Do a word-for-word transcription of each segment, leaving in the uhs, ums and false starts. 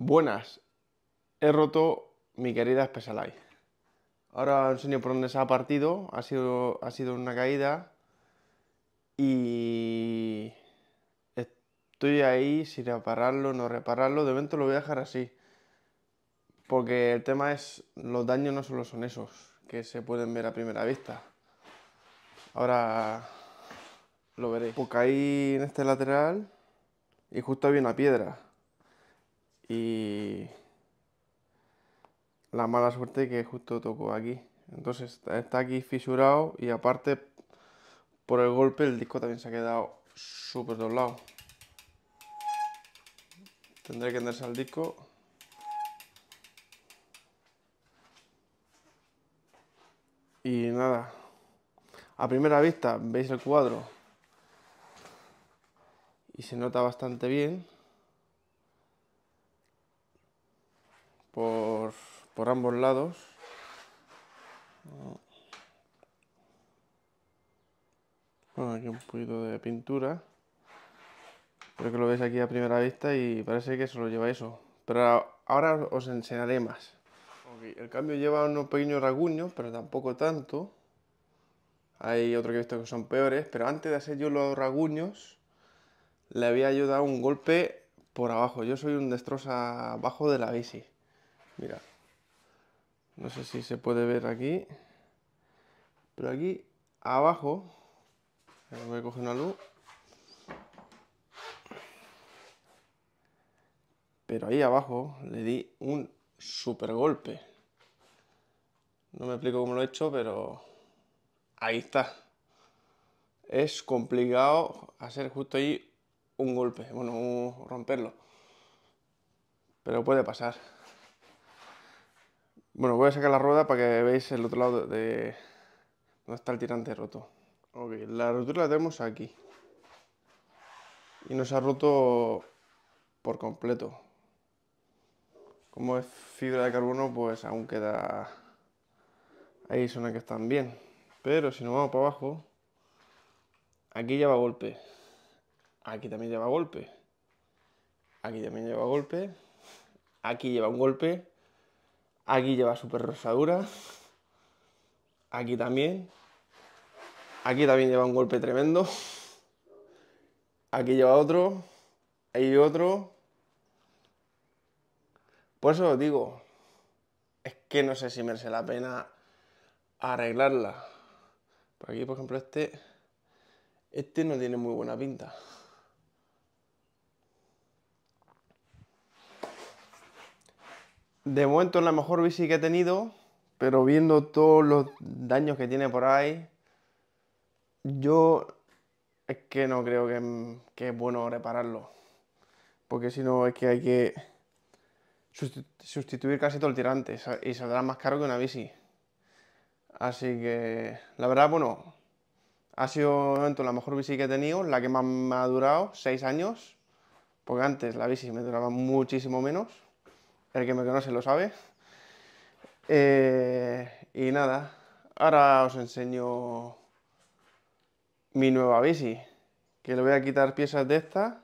Buenas, he roto mi querida Specialized. Ahora os enseño por dónde se ha partido. Ha sido, ha sido una caída y estoy ahí si repararlo, no repararlo. De momento lo voy a dejar así, porque el tema es, los daños no solo son esos que se pueden ver a primera vista. Ahora lo veréis. Pues caí en este lateral y justo había una piedra. Y la mala suerte que justo tocó aquí. Entonces está aquí fisurado y aparte por el golpe el disco también se ha quedado súper doblado. Tendré que tenderse al disco. Y nada, a primera vista veis el cuadro y se nota bastante bien. Por, por ambos lados. Bueno, aquí un poquito de pintura. Creo que lo veis aquí a primera vista y parece que se lo lleva eso. Pero ahora os enseñaré más. Okay, el cambio lleva unos pequeños rasguños, pero tampoco tanto. Hay otro que he visto que son peores, pero antes de hacer yo los rasguños, le había yo dado un golpe por abajo. Yo soy un destroza abajo de la bici. Mira, no sé si se puede ver aquí, pero aquí abajo, voy a coger una luz, pero ahí abajo le di un super golpe. No me explico cómo lo he hecho, pero ahí está. Es complicado hacer justo ahí un golpe, bueno, romperlo, pero puede pasar. Bueno, voy a sacar la rueda para que veáis el otro lado de donde está el tirante roto. Ok, la rotura la tenemos aquí. Y nos ha roto por completo. Como es fibra de carbono, pues aún queda... Ahí son las que están bien. Pero si nos vamos para abajo... Aquí lleva golpe. Aquí también lleva golpe. Aquí también lleva golpe. Aquí lleva un golpe. Aquí lleva super rosadura, aquí también, aquí también lleva un golpe tremendo, aquí lleva otro, ahí otro. Por eso os digo, es que no sé si merece la pena arreglarla. Por aquí, por ejemplo, este, este no tiene muy buena pinta. De momento es la mejor bici que he tenido, pero viendo todos los daños que tiene por ahí, yo es que no creo que, que es bueno repararlo. Porque si no es que hay que sustituir casi todo el tirante y saldrá más caro que una bici. Así que la verdad, bueno, ha sido de momento la mejor bici que he tenido, la que más me ha durado, seis años. Porque antes la bici me duraba muchísimo menos. El que me conoce lo sabe. Eh, y nada, ahora os enseño mi nueva bici, que le voy a quitar piezas de esta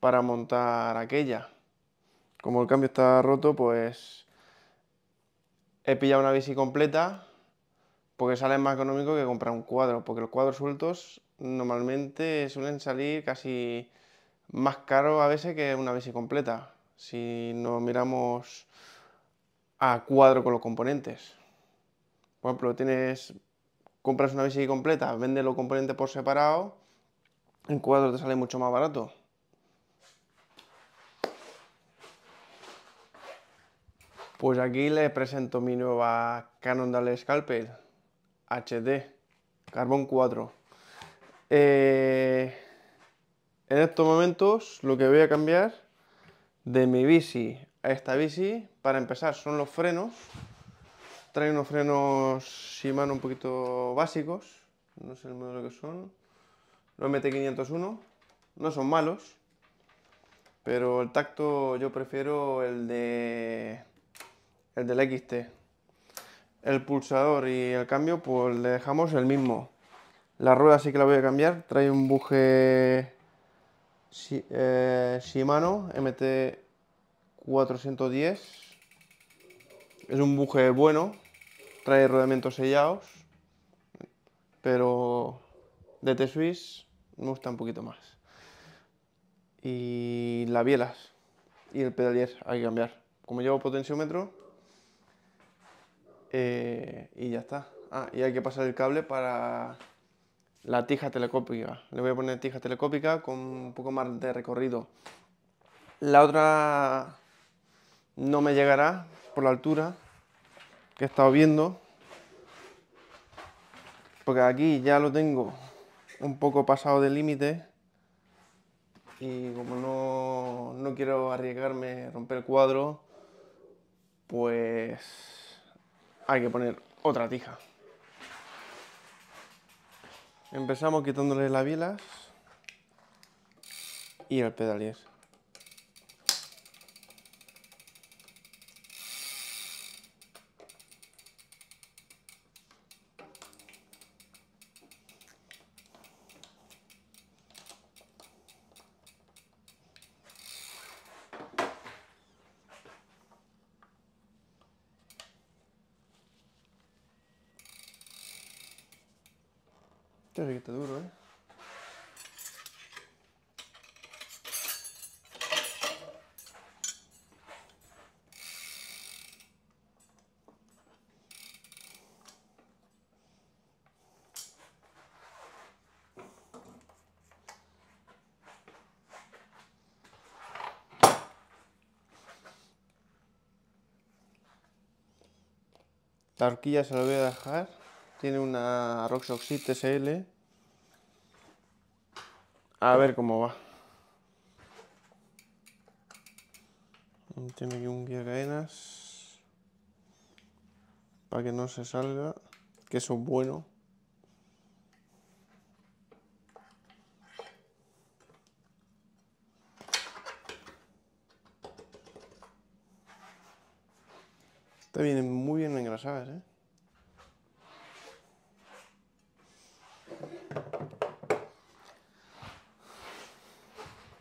para montar aquella. Como el cambio está roto, pues he pillado una bici completa, porque sale más económico que comprar un cuadro, porque los cuadros sueltos normalmente suelen salir casi más caro a veces que una bici completa. Si nos miramos a cuadro con los componentes. Por ejemplo, tienes, compras una bici completa, vendes los componentes por separado, en cuadro te sale mucho más barato. Pues aquí les presento mi nueva Cannondale Scalpel H D Carbon cuatro. Eh, en estos momentos lo que voy a cambiar de mi bici a esta bici, para empezar, son los frenos. Trae unos frenos Shimano un poquito básicos, no sé el modelo que son, los M T quinientos uno, no son malos, pero el tacto yo prefiero el de el del X T. El pulsador y el cambio pues le dejamos el mismo. La rueda sí que la voy a cambiar, trae un buje... Shimano M T cuatrocientos diez cuatrocientos diez. Es un buje bueno, trae rodamientos sellados, pero D T Swiss me gusta un poquito más. Y las bielas y el pedalier hay que cambiar. Como llevo potenciómetro, eh, y ya está. Ah, y hay que pasar el cable para la tija telecópica. Le voy a poner tija telecópica con un poco más de recorrido. La otra no me llegará por la altura que he estado viendo, porque aquí ya lo tengo un poco pasado del límite. Y como no, no quiero arriesgarme a romper el cuadro, pues hay que poner otra tija. Empezamos quitándole las bielas y el pedalier. Este sí que está duro, ¿eh? La horquilla se la voy a dejar. Tiene una RockShox T S L. A ver cómo va. Tiene aquí un guía cadenas para que no se salga, que eso es bueno. Está bien, muy bien engrasadas, ¿eh?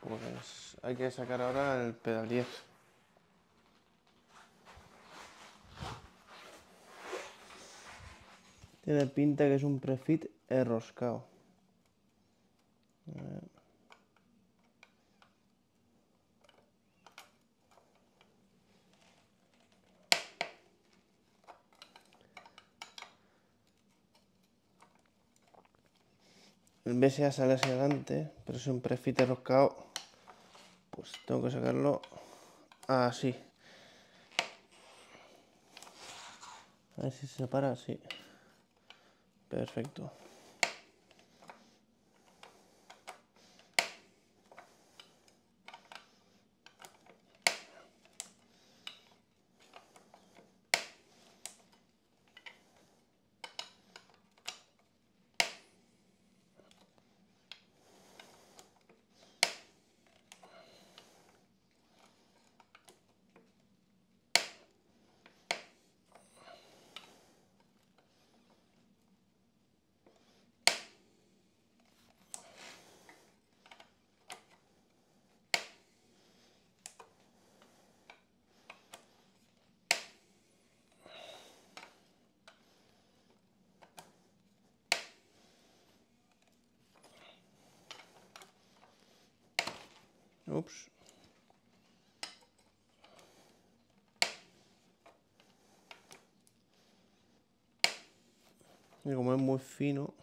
Pues hay que sacar ahora el pedalier. Tiene pinta que es un prefit enroscado. El B S A sale hacia adelante, pero es un prefit enroscado. Pues tengo que sacarlo así. A ver si se separa así. Perfecto. Ups. Y como es muy fino,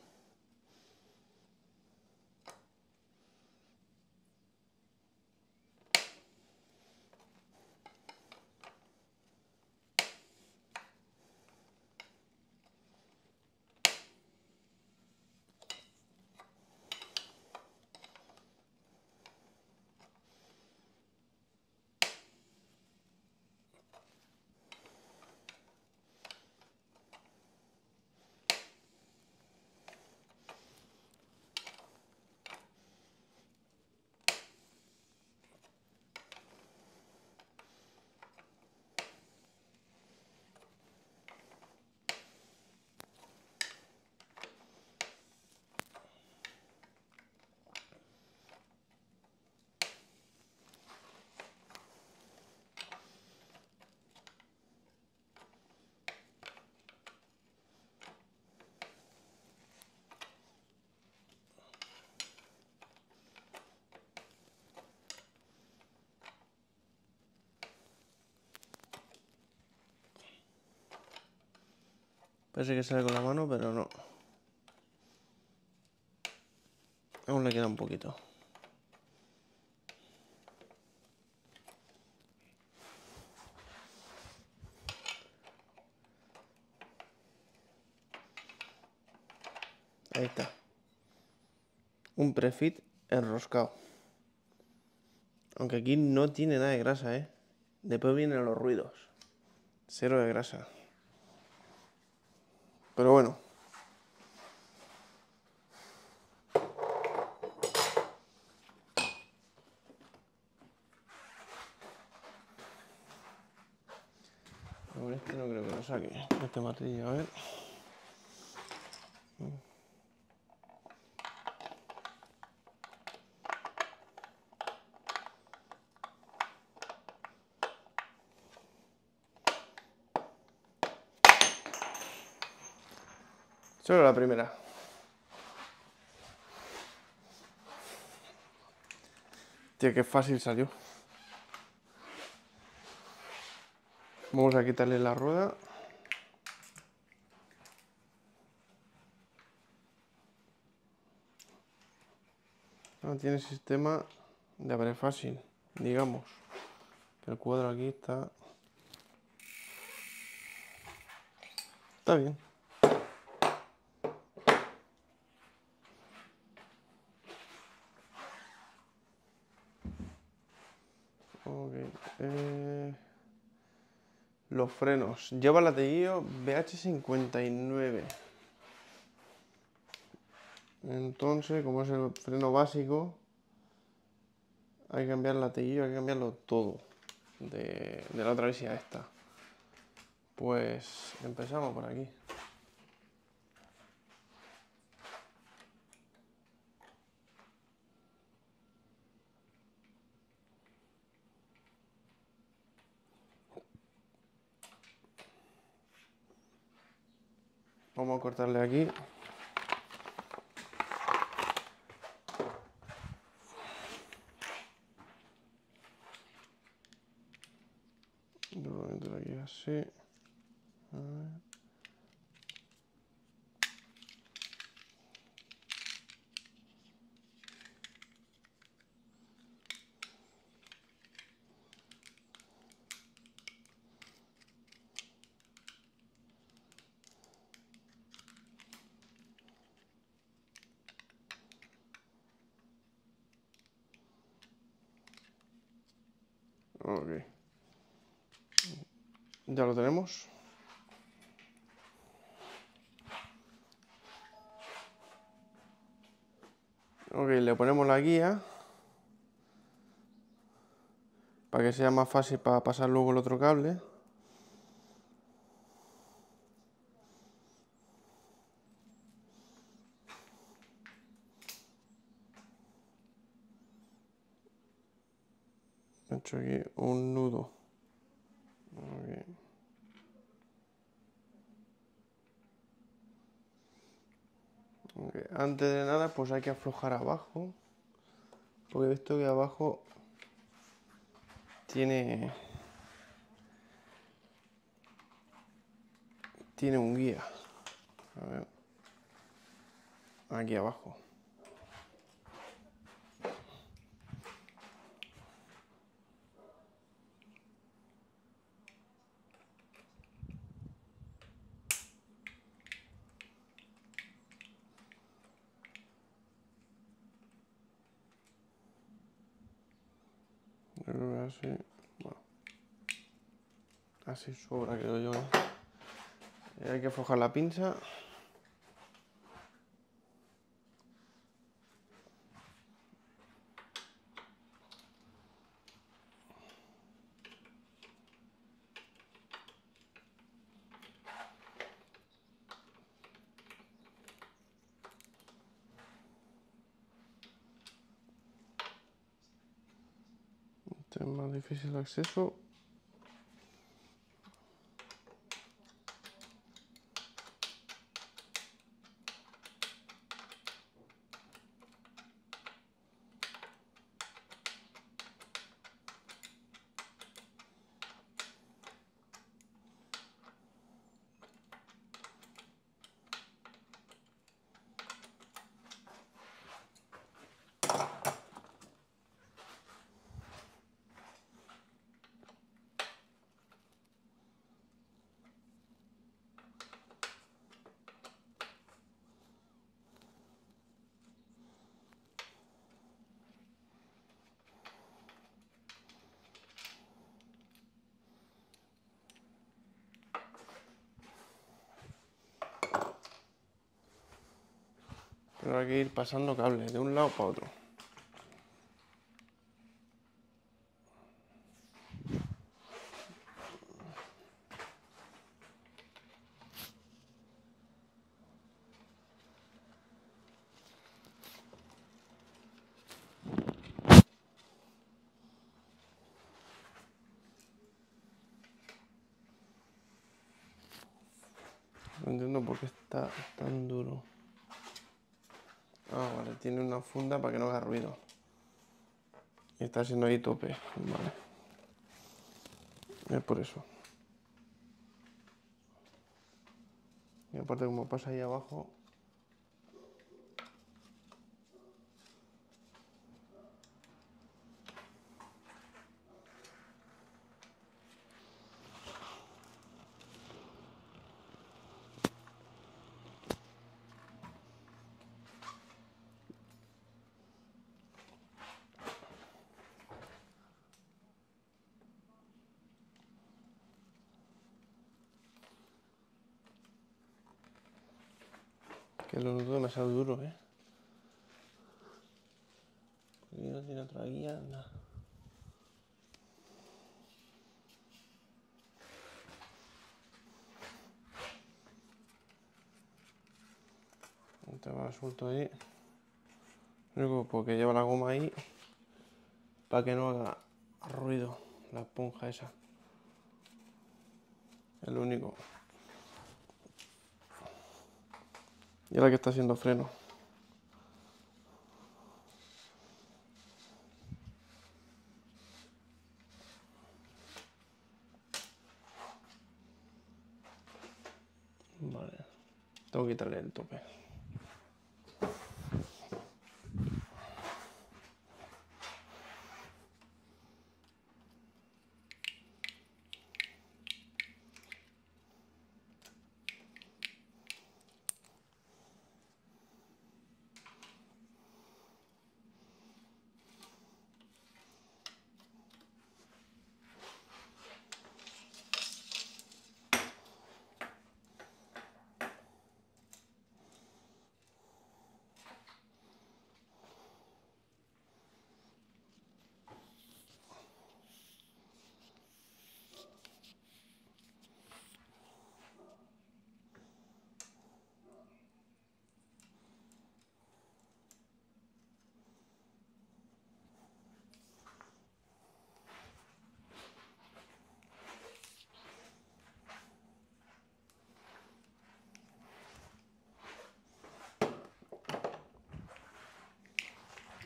Parece que sale con la mano, pero no. Aún le queda un poquito. Ahí está. Un prefit enroscado. Aunque aquí no tiene nada de grasa, ¿eh? Después vienen los ruidos. Cero de grasa. Pero bueno. Por este no creo que lo saque. Este martillo, a ver. Solo la primera. Tío, qué fácil salió. Vamos a quitarle la rueda. No tiene sistema de abre fácil, digamos. El cuadro aquí está... Está bien. Okay. Eh, los frenos. Lleva latiguillo B H cincuenta y nueve. Entonces, como es el freno básico, hay que cambiar el latiguillo, hay que cambiarlo todo. De, de la otra bici a esta. Pues empezamos por aquí. Vamos a cortarle aquí. Lo voy a meter aquí así. A ver. Okay. Ya lo tenemos. Ok, le ponemos la guía para que sea más fácil para pasar luego el otro cable. He hecho aquí un nudo. Okay. Okay. Antes de nada, pues hay que aflojar abajo, porque he visto que abajo tiene tiene un guía. A ver. Aquí abajo. Así, bueno, así sobra, creo yo, ¿eh? Hay que aflojar la pinza. Es más difícil el acceso. Tendrá que ir pasando cables de un lado para otro. No entiendo por qué está tan duro. Ah, vale, tiene una funda para que no haga ruido. Y está haciendo ahí tope. Vale. Es por eso. Y aparte como pasa ahí abajo... Que lo noto demasiado duro, ¿eh? Y no tiene otra guía, nada. Este va suelto ahí. Luego, porque lleva la goma ahí, para que no haga ruido la esponja esa. Es lo único. Y ahora que está haciendo freno. Vale. Tengo que quitarle el tope.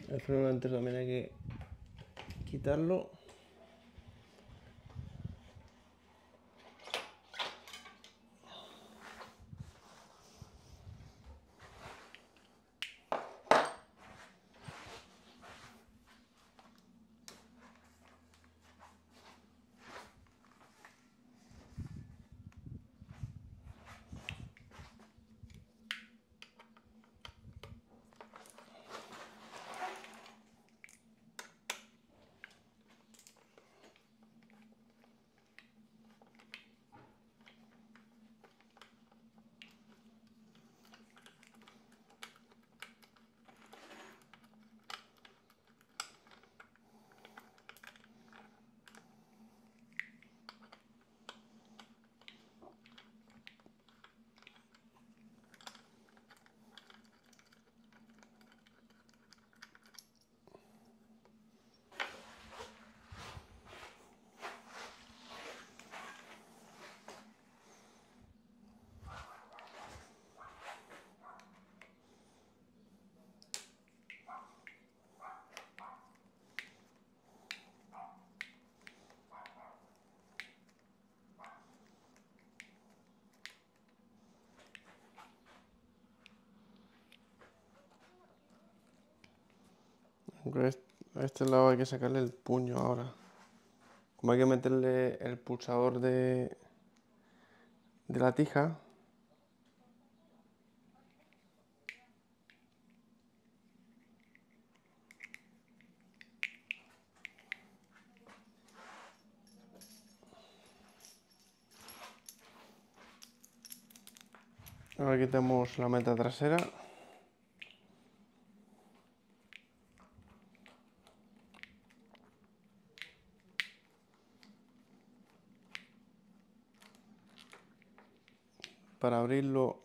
El freno delantero también hay que quitarlo. A este lado hay que sacarle el puño ahora. Como hay que meterle el pulsador de, de la tija. Ahora quitamos la meta trasera. para abrirlo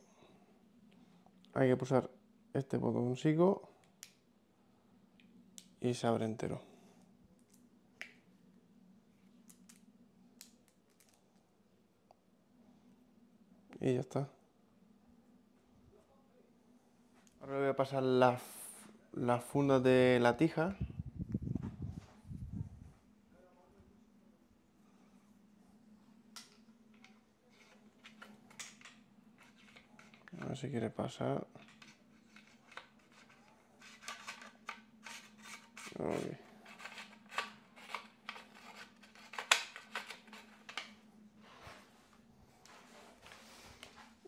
hay que pulsar este botoncito y se abre entero. Y ya está. Ahora voy a pasar las, las fundas de la tija. A ver si quiere pasar. Okay.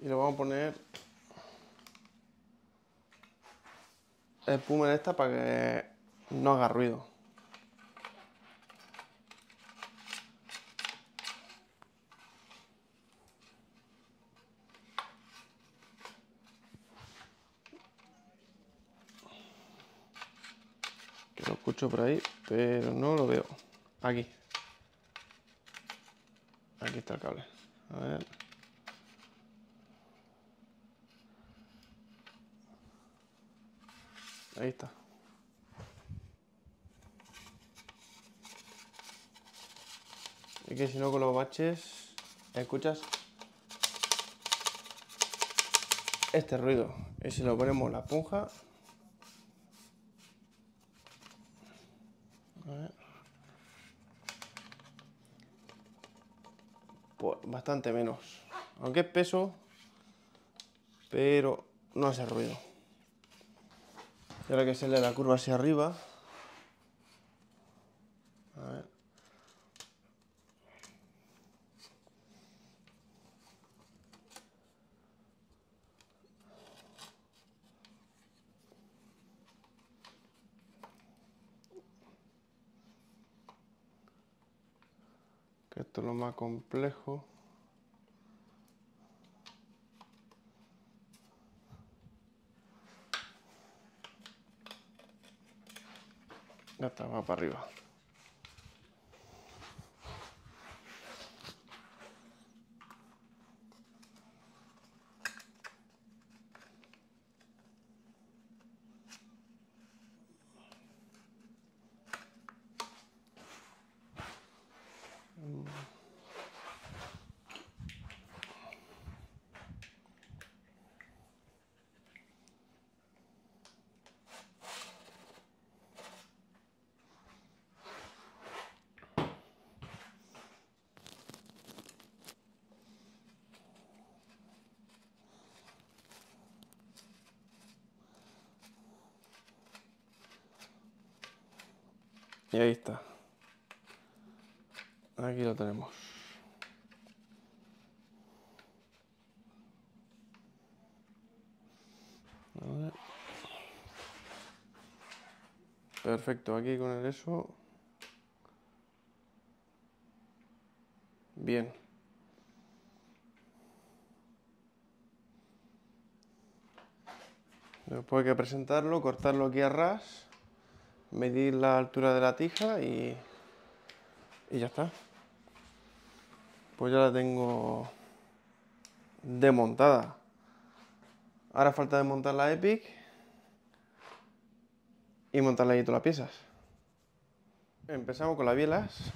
Y le vamos a poner espuma en esta para que no haga ruido. Que lo escucho por ahí, pero no lo veo. Aquí. Aquí está el cable. A ver. Ahí está. Y que si no con los baches escuchas este ruido. Y si lo ponemos la esponja. A ver. Pues bastante menos. Aunque es peso, pero no hace ruido. Y ahora que se le la curva hacia arriba. A ver. Que esto es lo más complejo. Ya está, va para arriba. Y ahí está. Aquí lo tenemos. A ver. Perfecto, aquí con el eso. Bien. Después hay que presentarlo, cortarlo aquí a ras. Medir la altura de la tija y, y ya está. Pues ya la tengo desmontada. Ahora falta desmontar la Epic y montarle ahí todas las piezas. Empezamos con las bielas.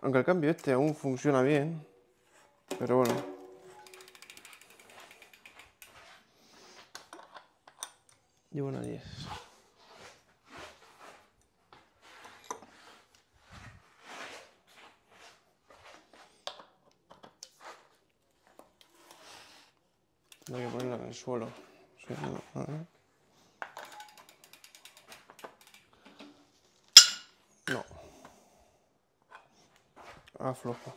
Aunque el cambio este aún funciona bien, pero bueno. Llevo una diez. Voy a ponerla en el suelo. Sí, no, no. No. Aflojo.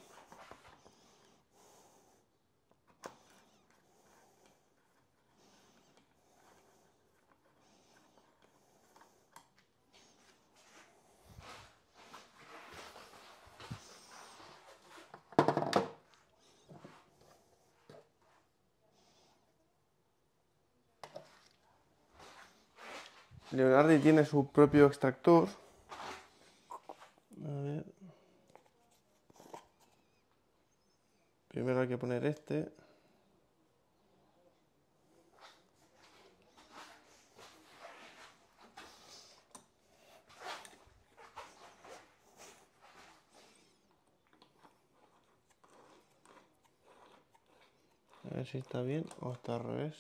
Leonardi tiene su propio extractor. A Primero hay que poner este. A ver si está bien o está al revés.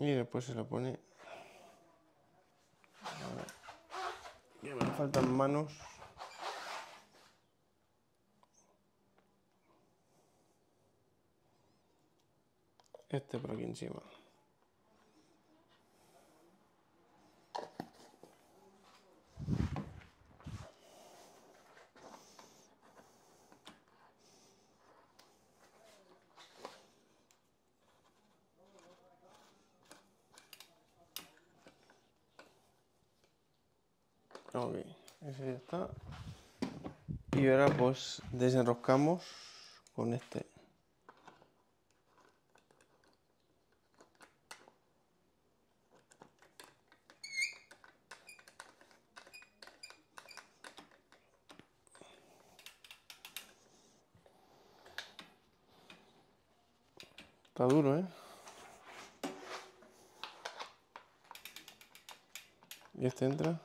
Y después se lo pone. Ya me faltan manos. Este por aquí encima. Ok, ese ya está. Y ahora pues desenroscamos con este. Está duro, ¿eh? Y este entra.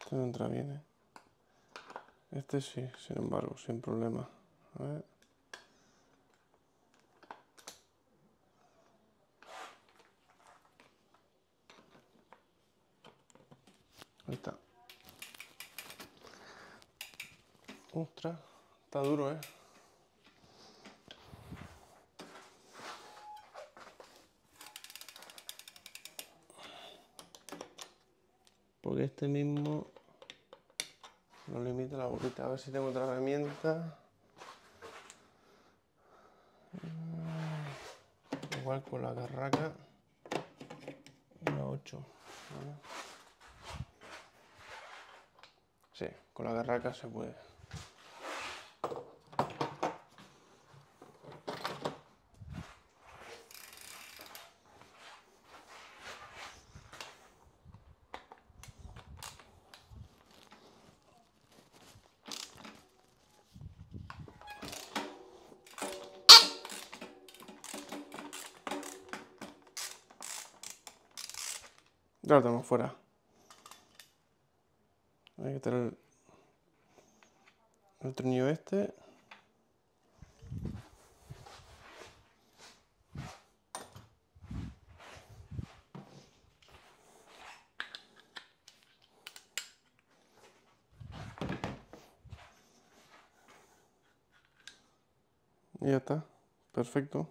Este no entra bien, ¿eh? Este sí, sin embargo, sin problema. A ver. Ahí está. Ostras, está duro, ¿eh? Porque este mismo no limita la bolita. A ver si tengo otra herramienta. Igual con la carraca. Una ocho. ¿Vale? Sí, con la carraca se puede. Ya lo tenemos fuera. Hay que tener el, el tornillo este. Y ya está. Perfecto.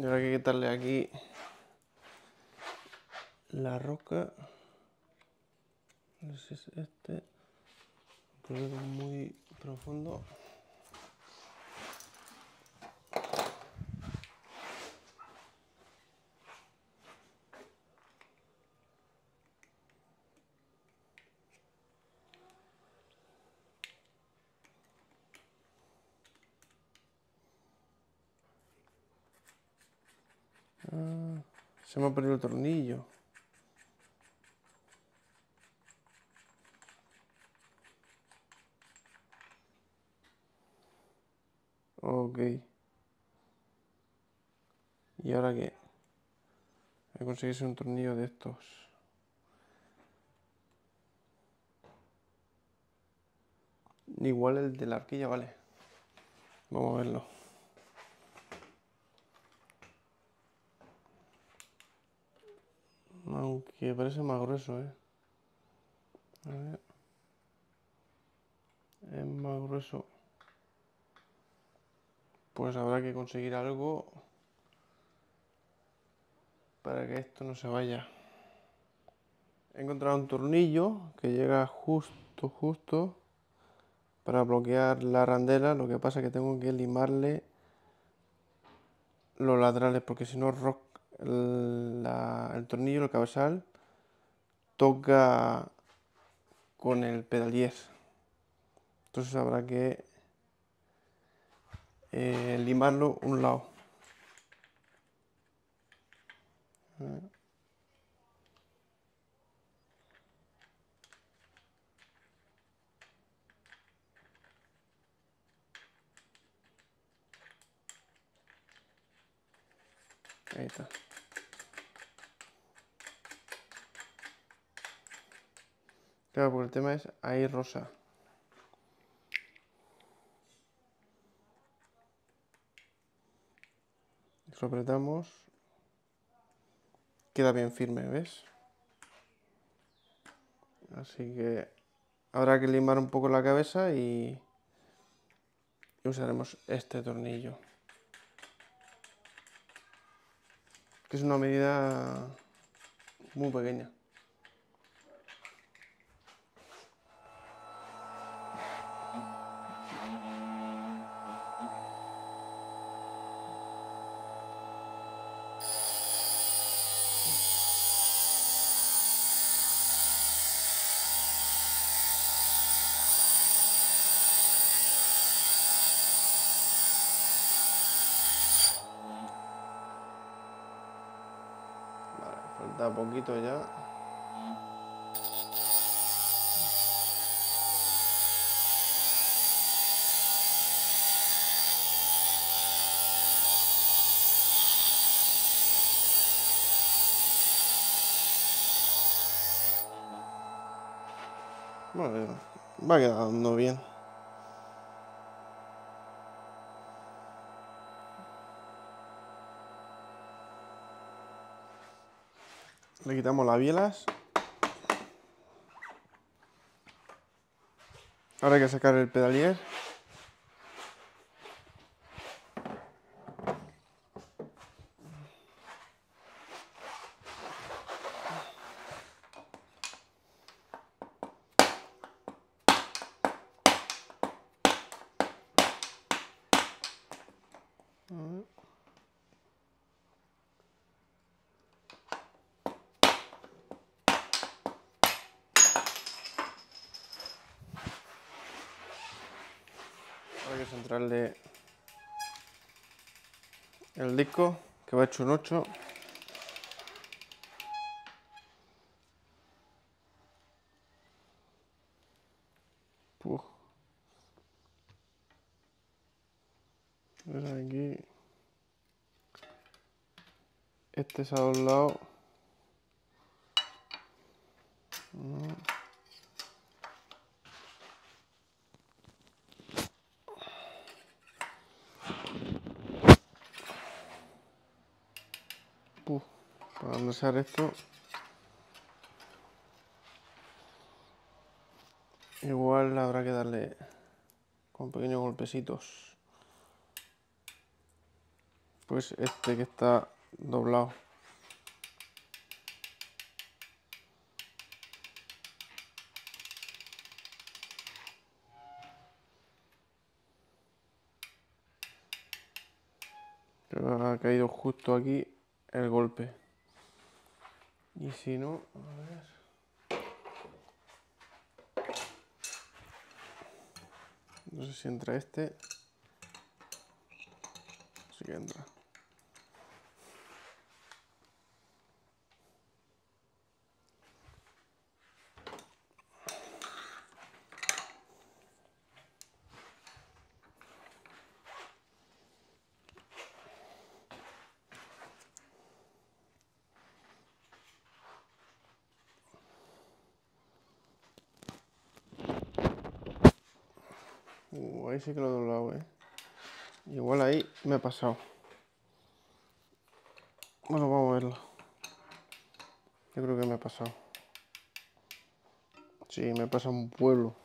Y ahora hay que quitarle aquí la roca. No sé si es este. Porque es muy profundo. Ah, se me ha perdido el tornillo. Ok. ¿Y ahora qué? He conseguido un tornillo de estos. Igual el de la arquilla, vale. Vamos a verlo. Aunque parece más grueso, ¿eh? A ver. Es más grueso. Pues habrá que conseguir algo para que esto no se vaya. He encontrado un tornillo que llega justo, justo para bloquear la arandela. Lo que pasa es que tengo que limarle los laterales, porque si no rock el, la, el tornillo, el cabezal, toca con el pedalier. Entonces habrá que eh, limarlo un lado. Ahí está. Claro, porque el tema es ahí rosa. Lo apretamos. Queda bien firme, ¿ves? Así que habrá que limar un poco la cabeza y, y usaremos este tornillo, que es una medida muy pequeña. Da poquito ya. Bueno, va quedando bien. Le quitamos las bielas. Ahora hay que sacar el pedalier. Hay que centrarle el disco, que va hecho un ocho. Puf. Ves aquí. Este es a dos lados. Uh, para enlazar esto, igual habrá que darle con pequeños golpecitos, pues este que está doblado. Creo que ha caído justo aquí el golpe, y si no, a ver, no sé si entra este. Sí que entra. Uh, ahí sí que lo he doblado, eh. Igual ahí me he pasado. Bueno, vamos a verlo. Yo creo que me he pasado. Sí, me he pasado un pueblo.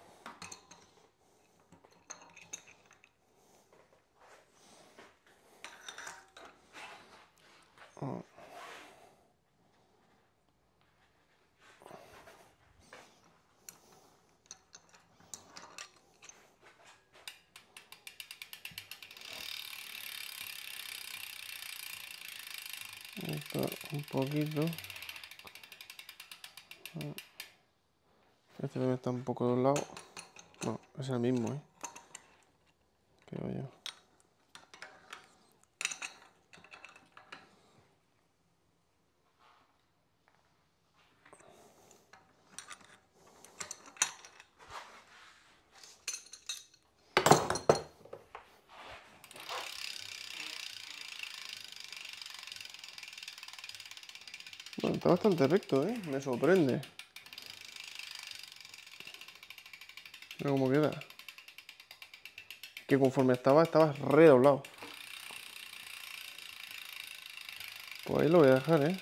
Oh. esto un poquito. Este también está un poco de los lados. No, es el mismo, ¿eh? Creo yo. Bueno, está bastante recto, ¿eh? Me sorprende. Mira cómo queda. Que conforme estaba, estaba redoblado. Pues ahí lo voy a dejar, ¿eh?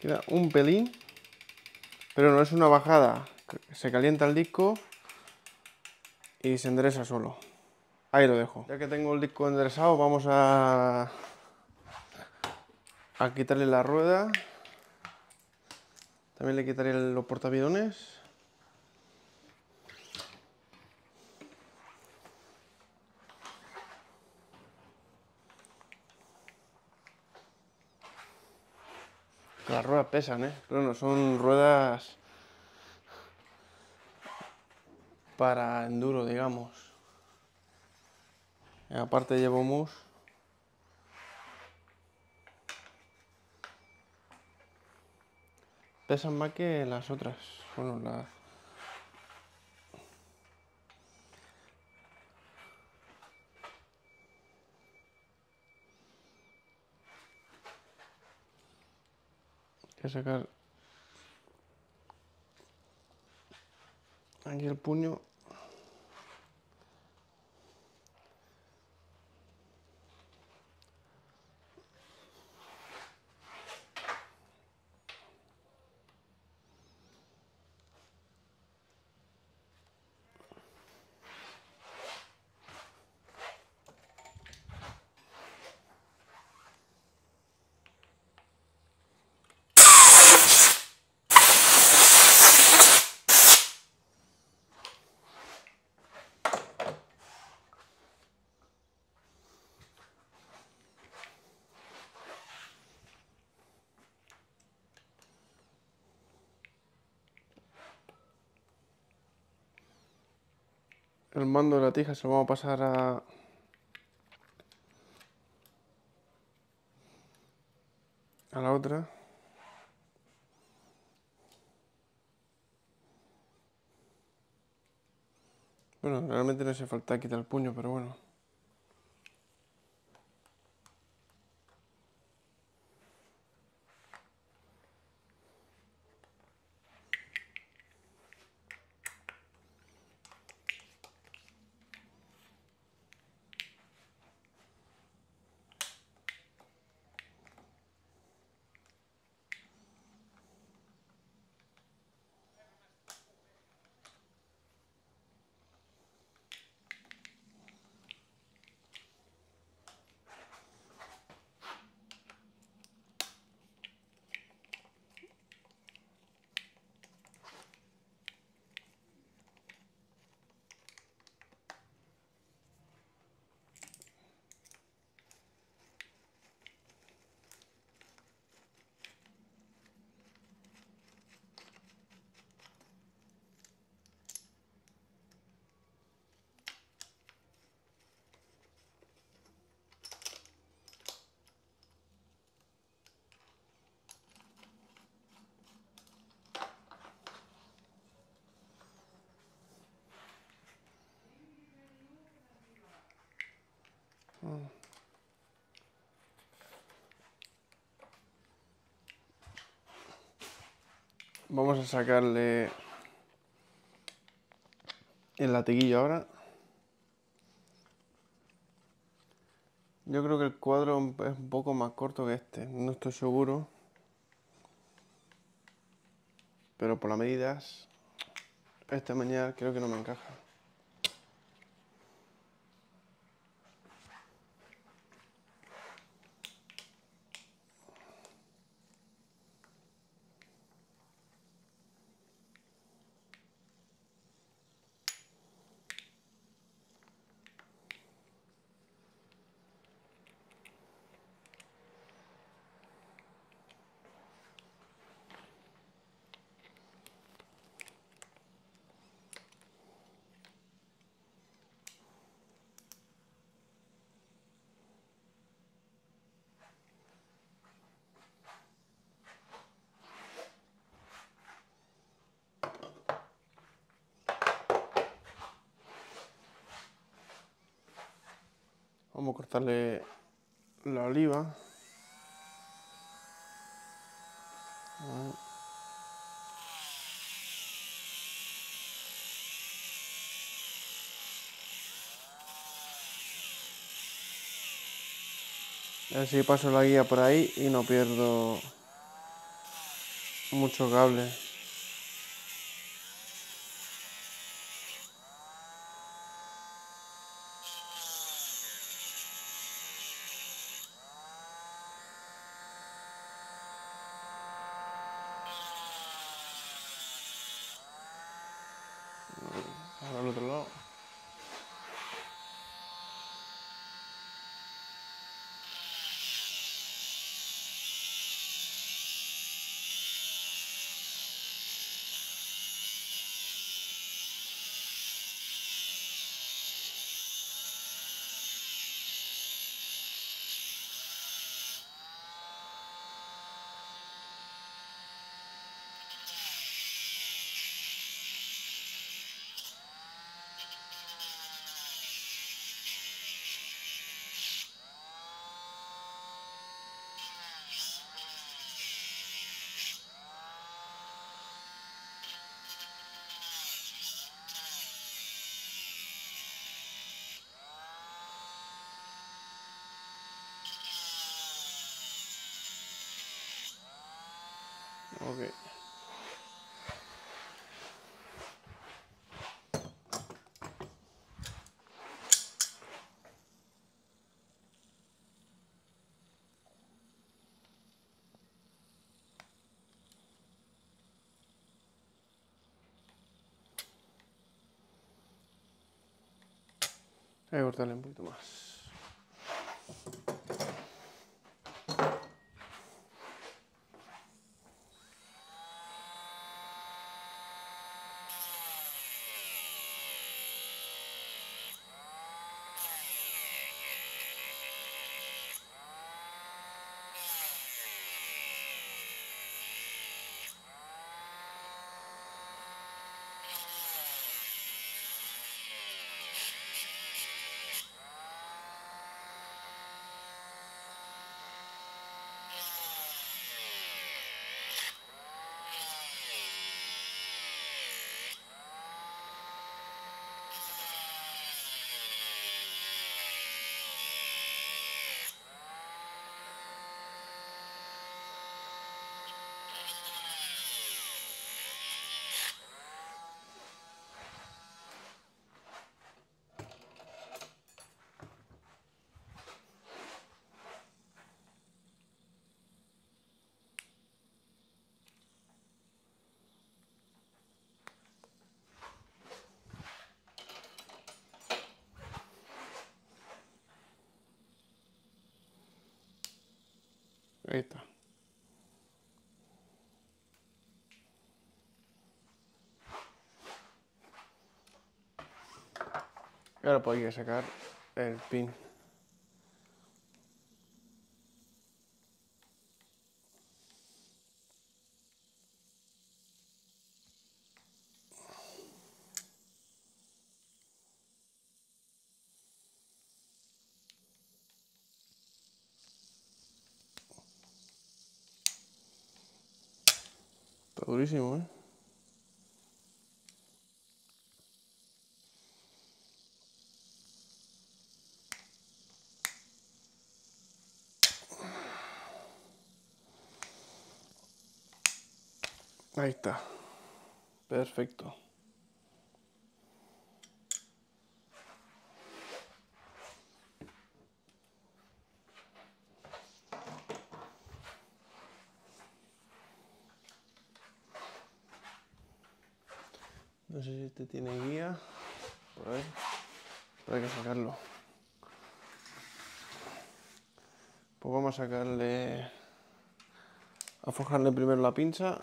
Queda un pelín. Pero no es una bajada. Se calienta el disco y se endereza solo. Ahí lo dejo. Ya que tengo el disco enderezado, vamos a... a quitarle la rueda. También le quitaré los portabidones. Las ruedas pesan, ¿eh? Pero no, son ruedas para enduro, digamos. Y aparte llevo mousse. Pesan más que las otras, bueno, las... Hay que sacar aquí el puño. El mando de la tija se lo vamos a pasar a... a la otra. Bueno, realmente no hace falta quitar el puño, pero bueno. Vamos a sacarle el latiguillo ahora. Yo creo que el cuadro es un poco más corto que este, no estoy seguro, pero por las medidas este mañana creo que no me encaja. Vamos a cortarle la oliva. A ver si paso la guía por ahí y no pierdo mucho cable. Ahora al otro lado. Okay. Voy a cortarle un poquito más. Ahí está. Y ahora podría sacar el pin. Durísimo, ¿eh? Ahí está. Perfecto. No sé si este tiene guía, por ahí, pero hay que sacarlo. Pues vamos a sacarle, a forjarle primero la pinza.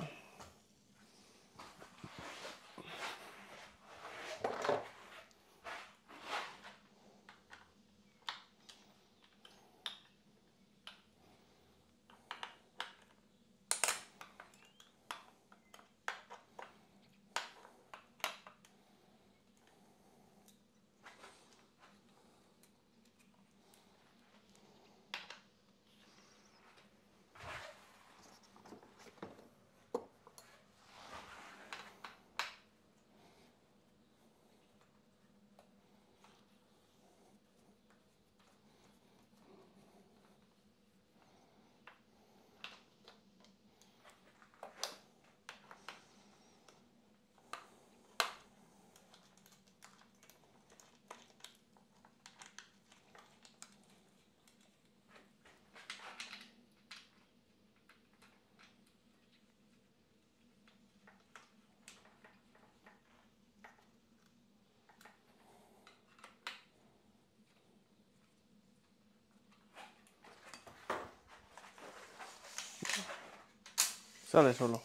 Sale solo.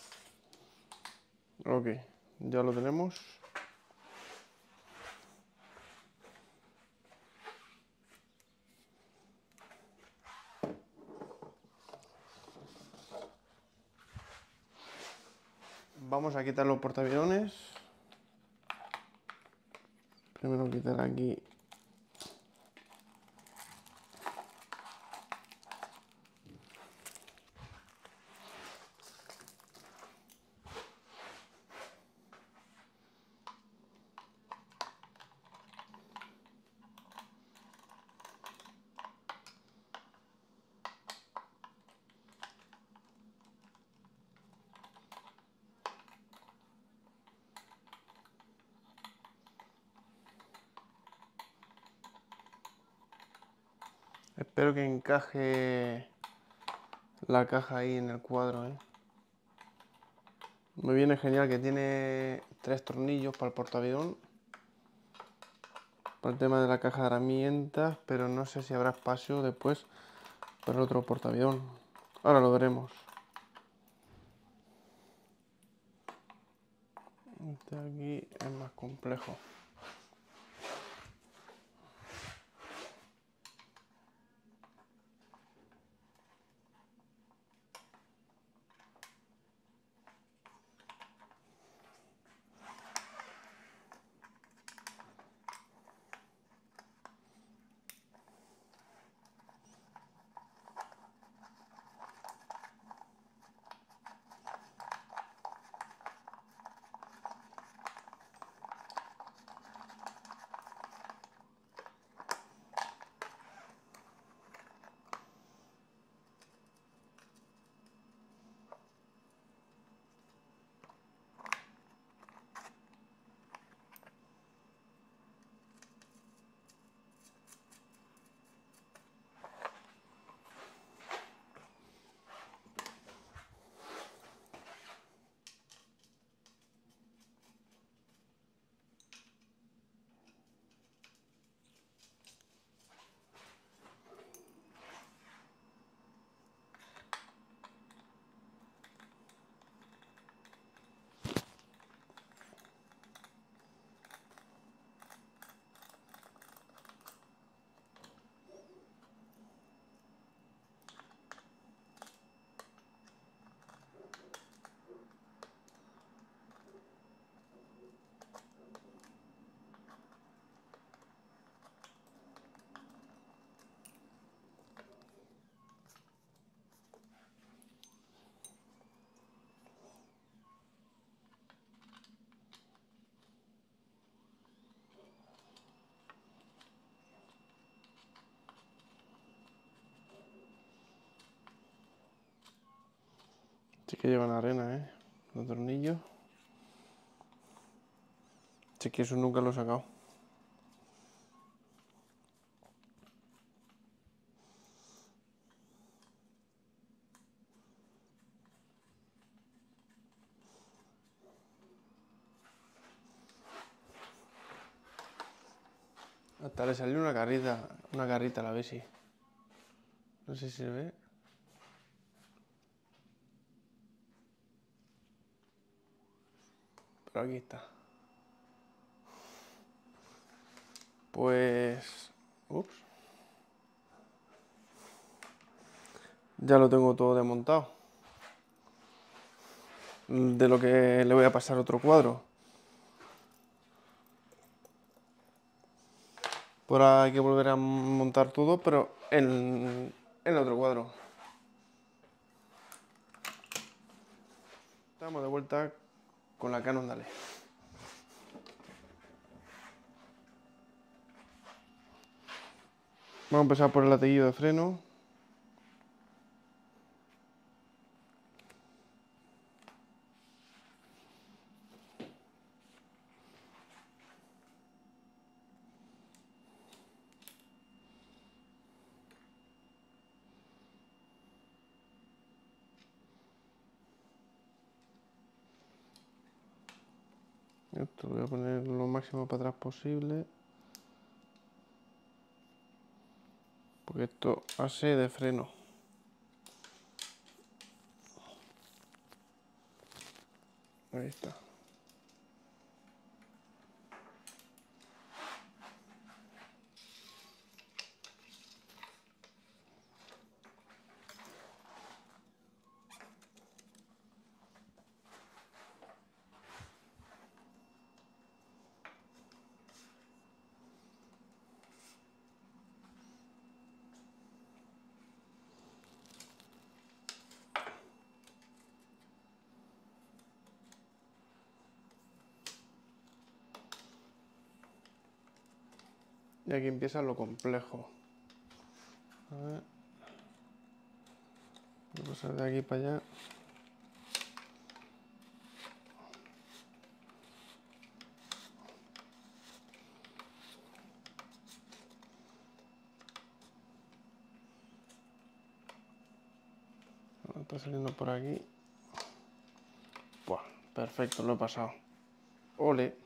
Ok, ya lo tenemos. Vamos a quitar los portaaviones. Primero quitar aquí. Espero que encaje la caja ahí en el cuadro, ¿eh? Me viene genial que tiene tres tornillos para el portaavión, para el tema de la caja de herramientas, pero no sé si habrá espacio después para el otro portaavión. Ahora lo veremos. Este aquí es más complejo. Sí que llevan arena, ¿eh? Los tornillos. Sí que eso nunca lo he sacado. Hasta le salió una carrita, una carrita a la bici. No sé si se ve. Pero aquí está. Pues... Ups. Ya lo tengo todo desmontado. De lo que le voy a pasar otro cuadro. Por ahí hay que volver a montar todo, pero en, en el otro cuadro. Estamos de vuelta con la Cannondale. Vamos a empezar por el latiguillo de freno. Esto lo voy a poner lo máximo para atrás posible, porque esto hace de freno. Ahí está. Y aquí empieza lo complejo. A ver. Voy a pasar de aquí para allá. Está saliendo por aquí. Buah, perfecto, lo he pasado. Ole.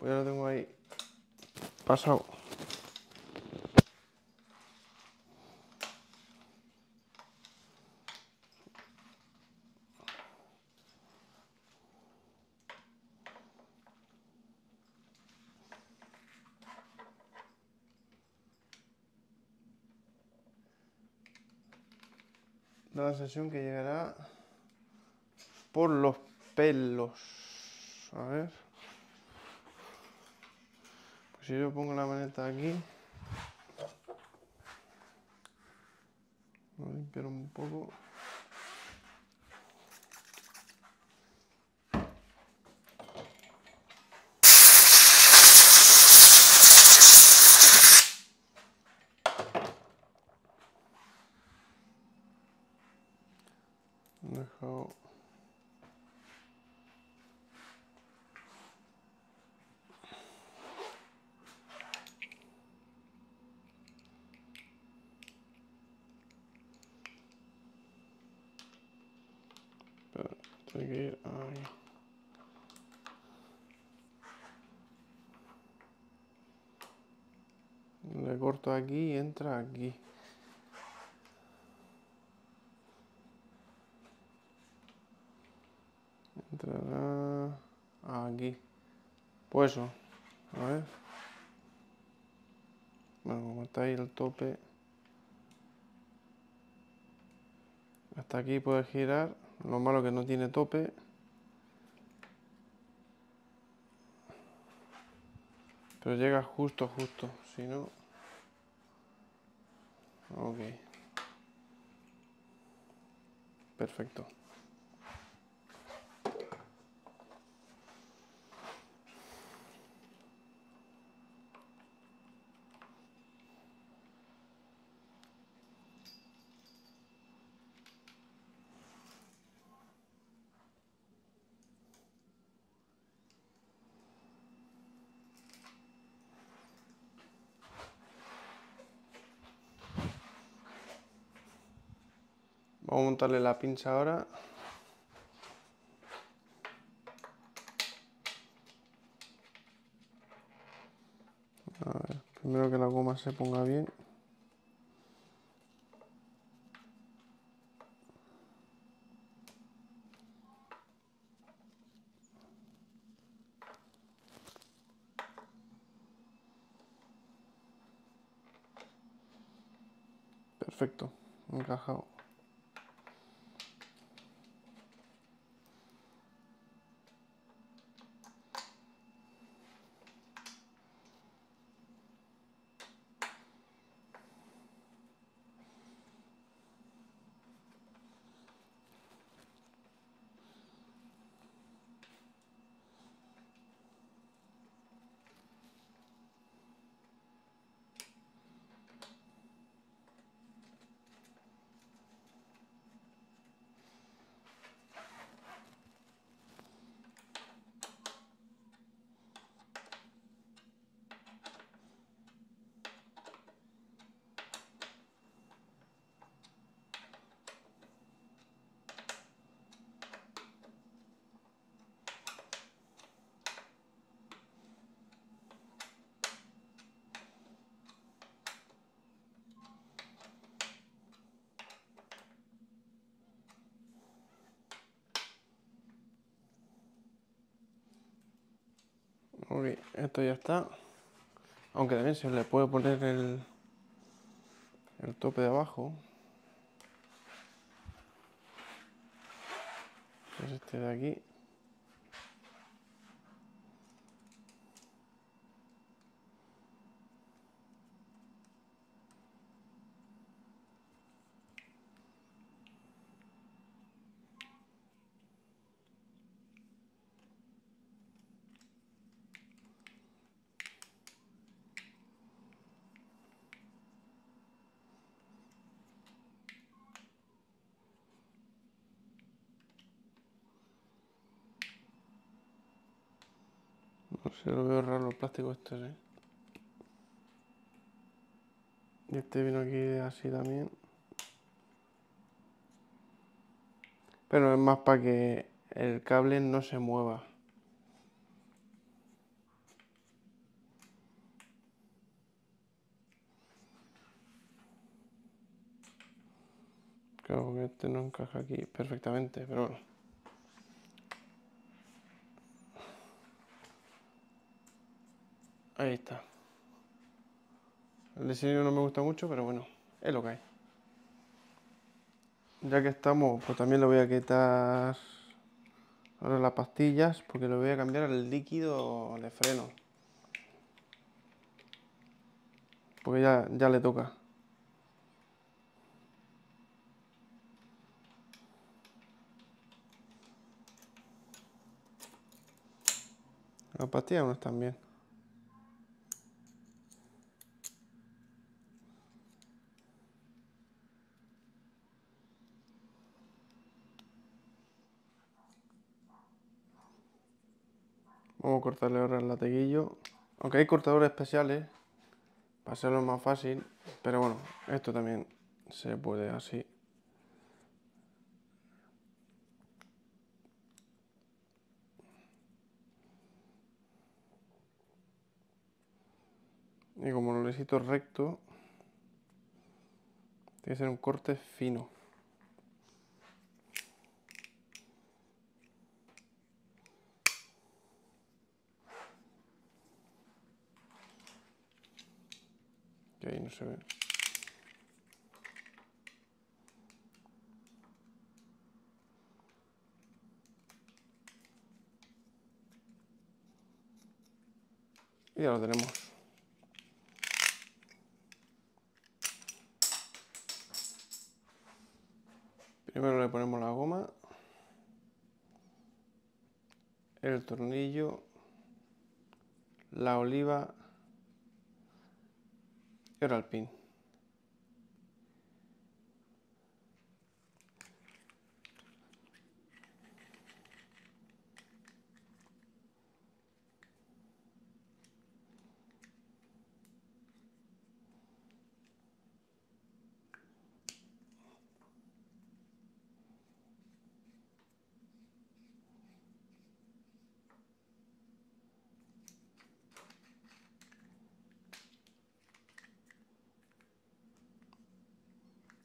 Pues ya lo tengo ahí pasado. Da la sesión que llegará por los pelos. A ver. Si yo pongo la maneta aquí, voy a limpiar un poco. Dejo. Hay que ir ahí. Le corto aquí y entra aquí. Entrará aquí. Pues eso. A ver. Bueno, como está ahí el tope. Hasta aquí puedes girar. Lo malo que no tiene tope. Pero llega justo, justo. Si no... Ok. Perfecto. Vamos a montarle la pinza ahora. A ver, primero que la goma se ponga bien. Perfecto, encajado. Ok, esto ya está. Aunque también se le puede poner el, el tope de abajo. Es este de aquí. No sé, lo veo raro el plástico este, ¿eh? Y este vino aquí así también. Pero es más para que el cable no se mueva. Claro que este no encaja aquí perfectamente, pero bueno. Ahí está. El diseño no me gusta mucho, pero bueno, es lo que hay. Ya que estamos, pues también le voy a quitar ahora las pastillas, porque le voy a cambiar al líquido de freno. Porque ya, ya le toca. Las pastillas no están bien. Vamos a cortarle ahora el latiguillo. Aunque hay cortadores especiales para hacerlo más fácil, pero bueno, esto también se puede así. Y como lo necesito recto, tiene que ser un corte fino. Que ahí no se ve. Y ya lo tenemos. Primero le ponemos la goma, el tornillo, la oliva. Y ahora el pin.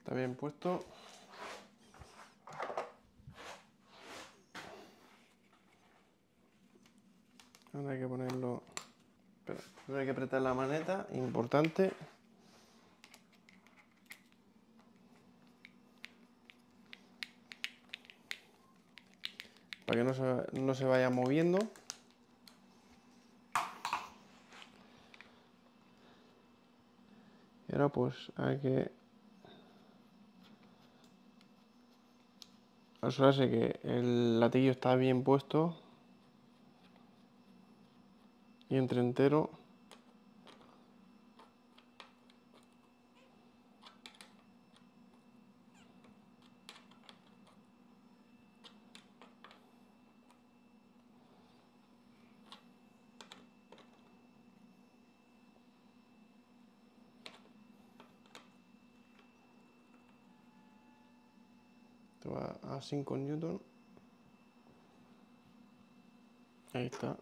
Está bien puesto. Ahora hay que ponerlo. Ahora hay que apretar la maneta, importante. Para que no se, no se vaya moviendo. Y ahora pues hay que asegurarse que el latiguillo está bien puesto y entre entero. A cinco newton. Ahí está.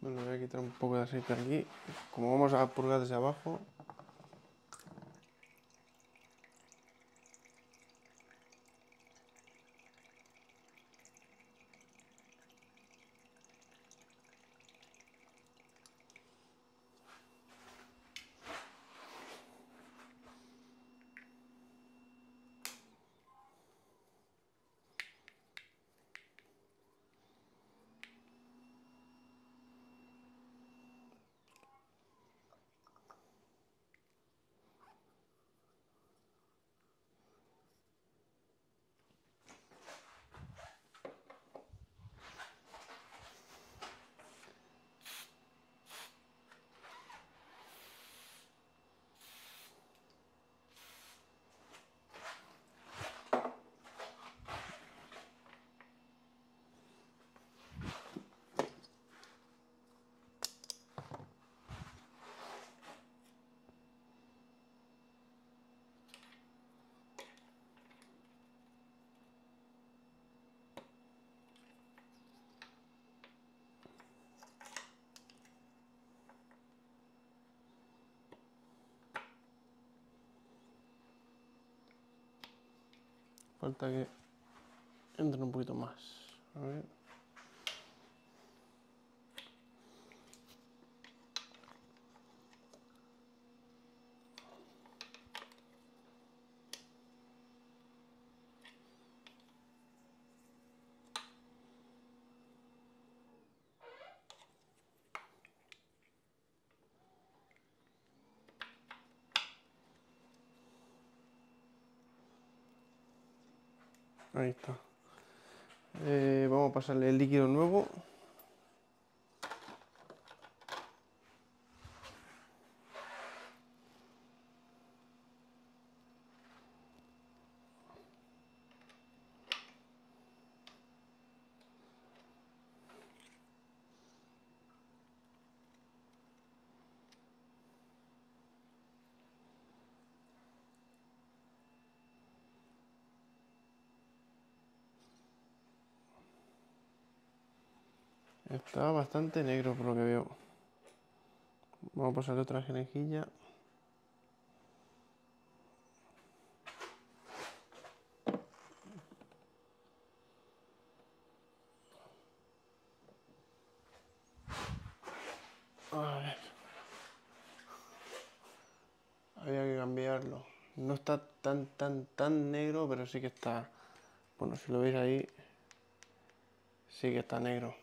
Bueno, voy a quitar un poco de aceite aquí. Como vamos a purgar desde abajo. Falta que entre un poquito más. A ver. Ahí está. Eh, vamos a pasarle el líquido nuevo. Está bastante negro por lo que veo. Vamos a pasarle otra jeringuilla. A ver. Había que cambiarlo. No está tan, tan, tan negro, pero sí que está... Bueno, si lo veis ahí, sí que está negro.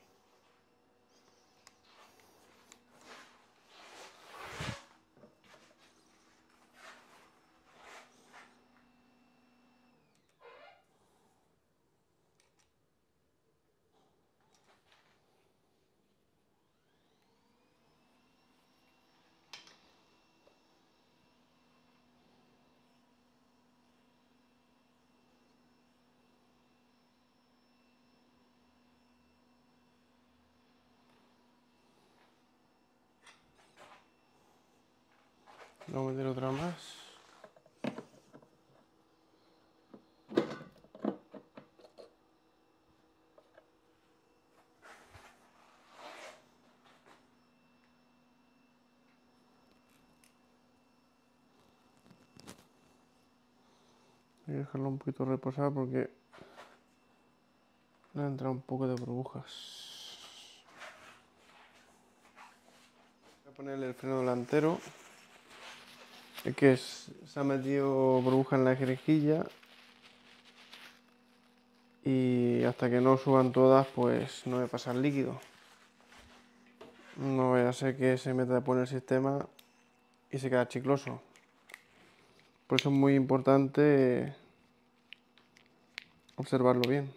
Vamos a meter otra más. Voy a dejarlo un poquito reposar porque le ha entrado un poco de burbujas. Voy a ponerle el freno delantero. Es que se ha metido burbuja en la jeringuilla y hasta que no suban todas, pues no me pasa el líquido. No vaya a ser que se meta después en el sistema y se queda chicloso. Por eso es muy importante observarlo bien.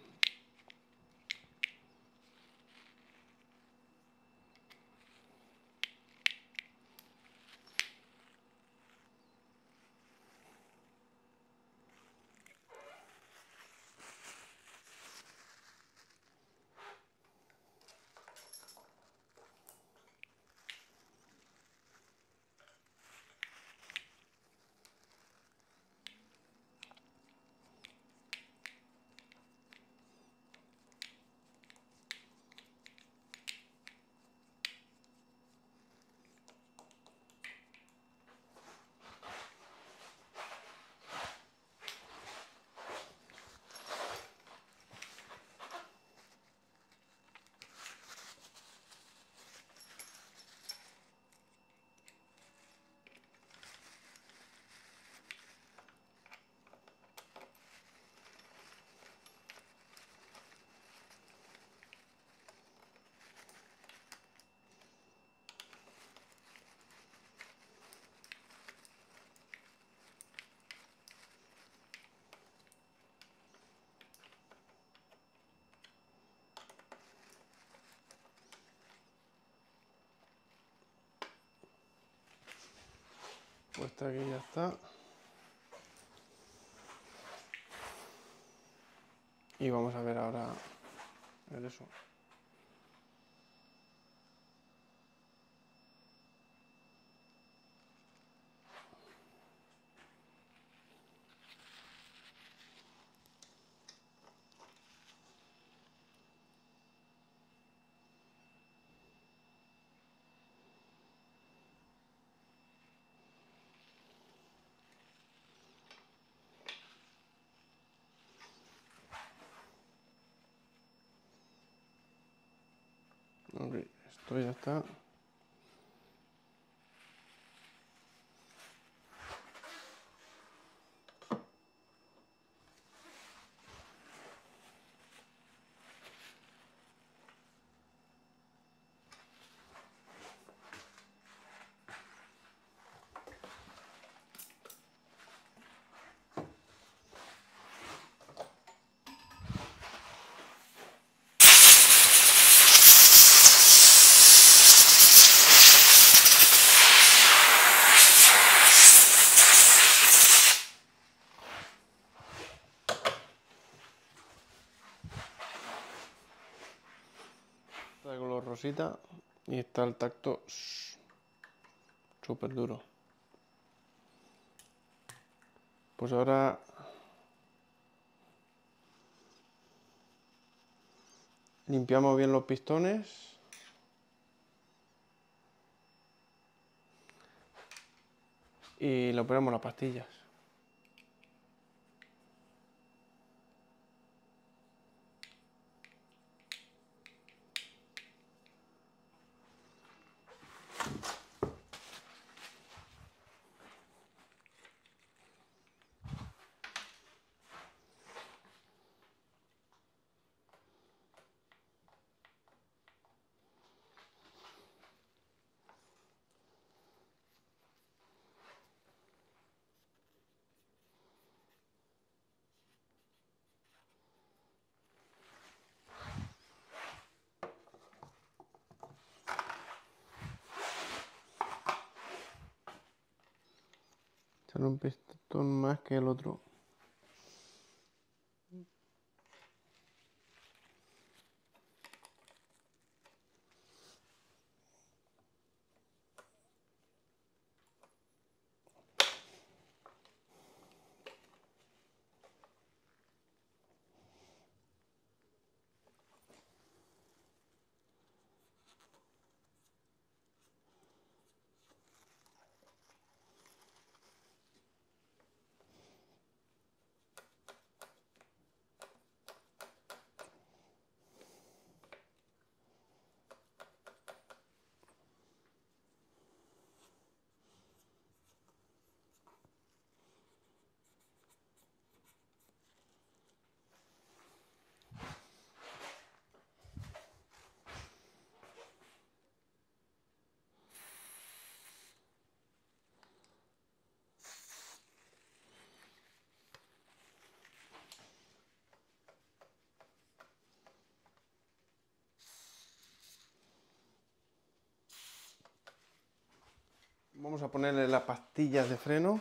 está, que ya está. Y vamos a ver ahora el eso. Esto ya está. Rosita, y está el tacto súper duro. Pues ahora limpiamos bien los pistones y le ponemos las pastillas. Un pistón más que el otro. Vamos a ponerle las pastillas de freno.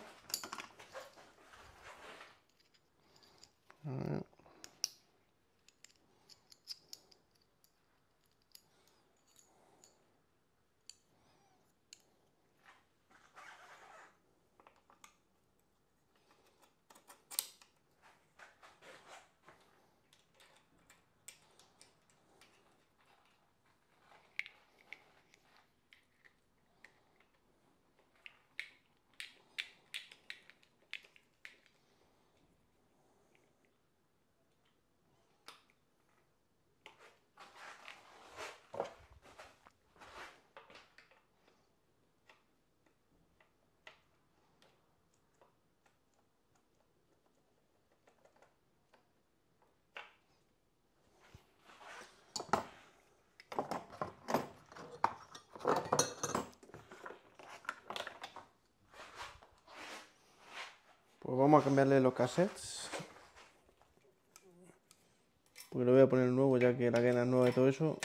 Pues vamos a cambiarle los cassettes, porque lo voy a poner nuevo, ya que la cadena es nueva y todo eso.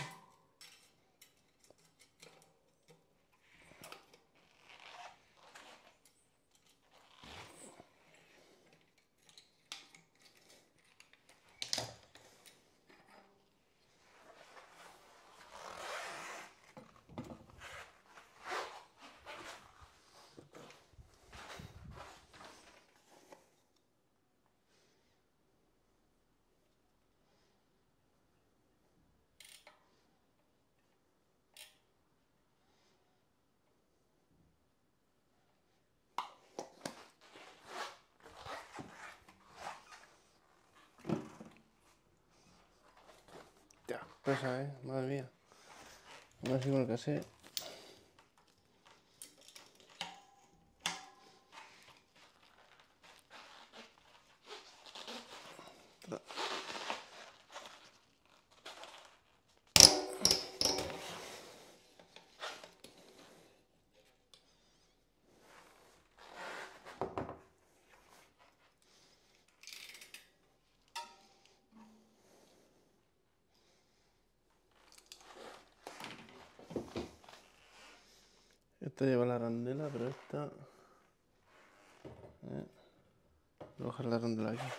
pesa, eh, madre mía. No sé con lo que sé. Esta lleva la arandela, pero esta... Eh. Voy a bajar la arandela aquí.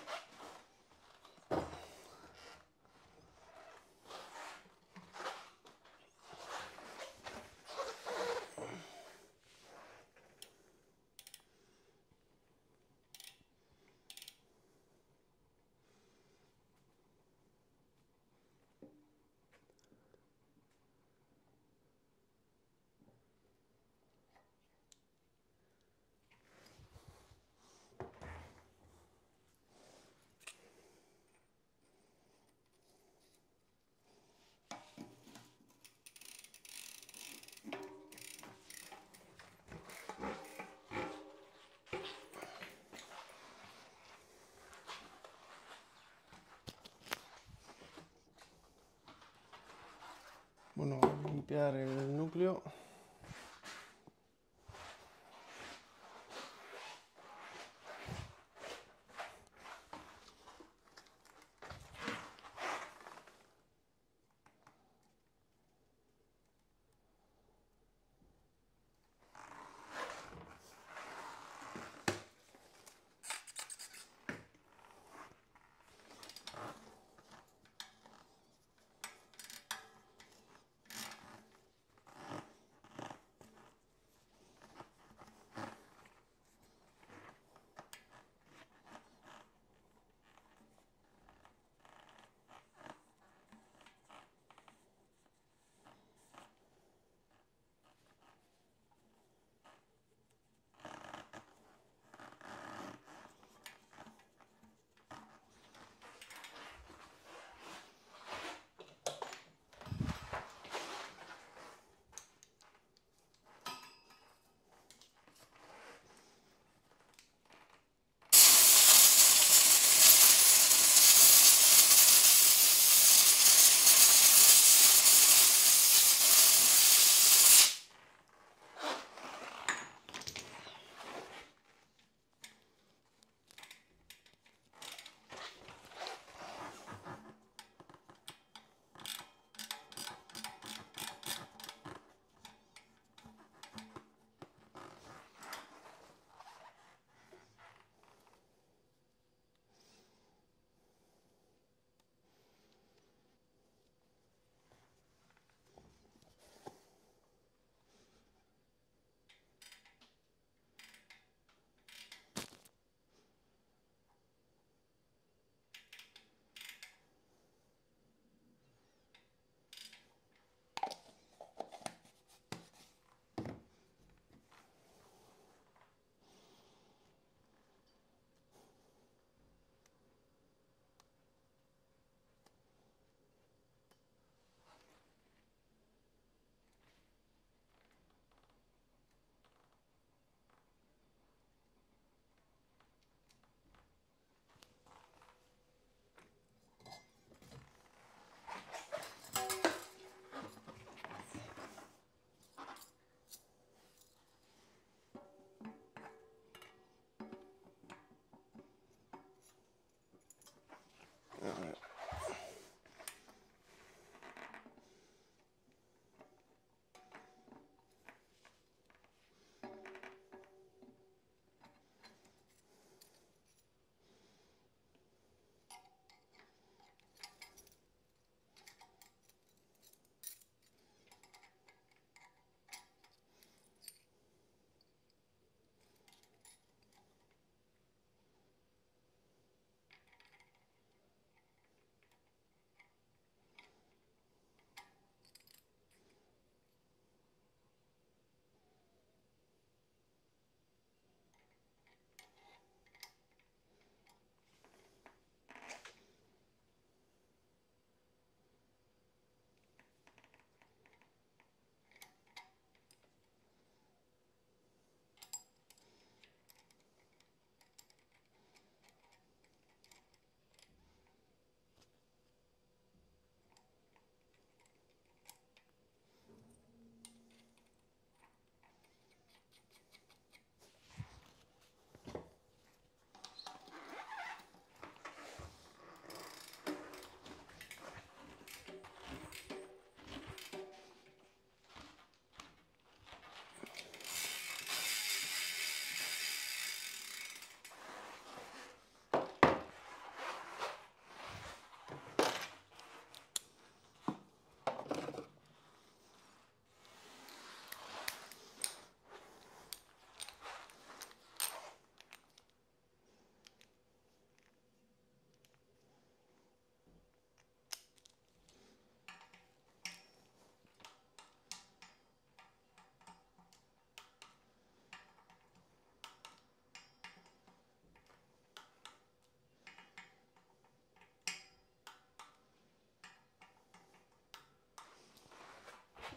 Bueno, voy a limpiar el núcleo.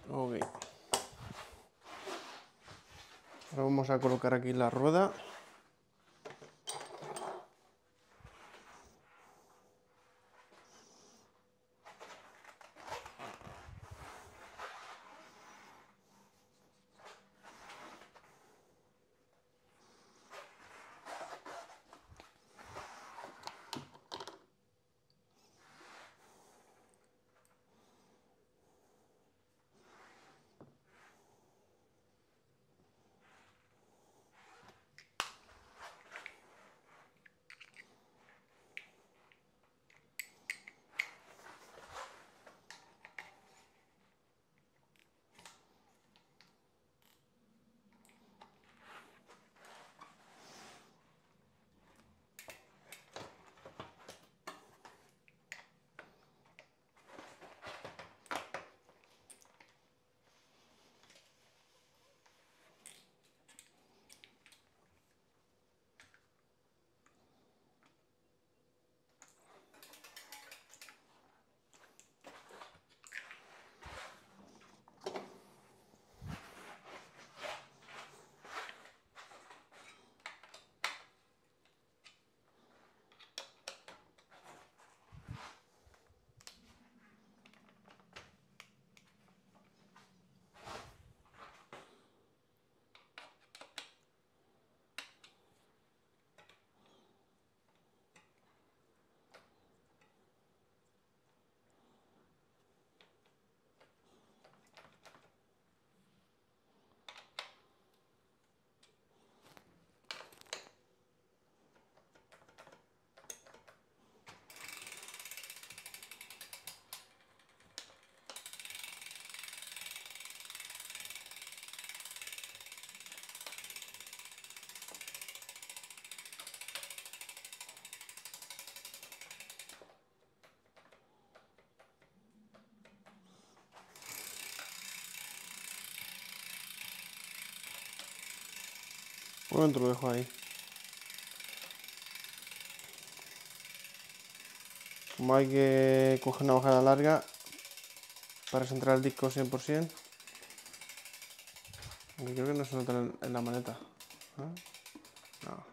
Ok. Ahora vamos a colocar aquí la rueda. Bueno, te lo dejo ahí. Como hay que coger una bajada larga para centrar el disco cien por ciento. Aunque creo que no se nota en la maneta. ¿Eh? No.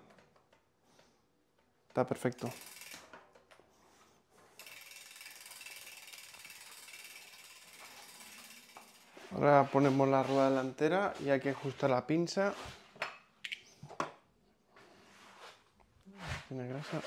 Está perfecto. Ahora ponemos la rueda delantera y hay que ajustar la pinza. Tiene grasa.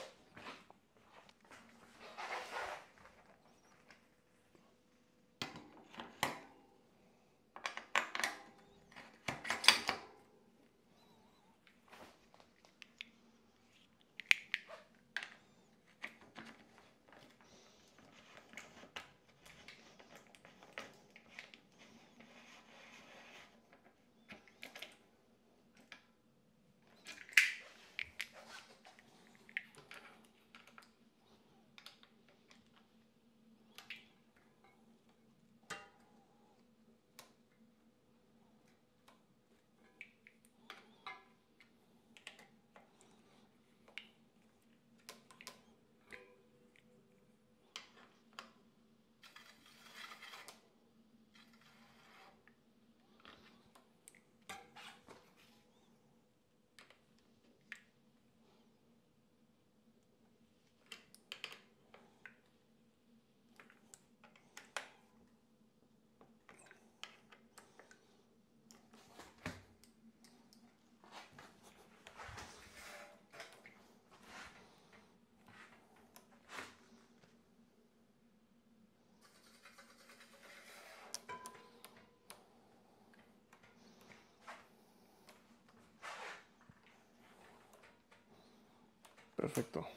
Perfecto.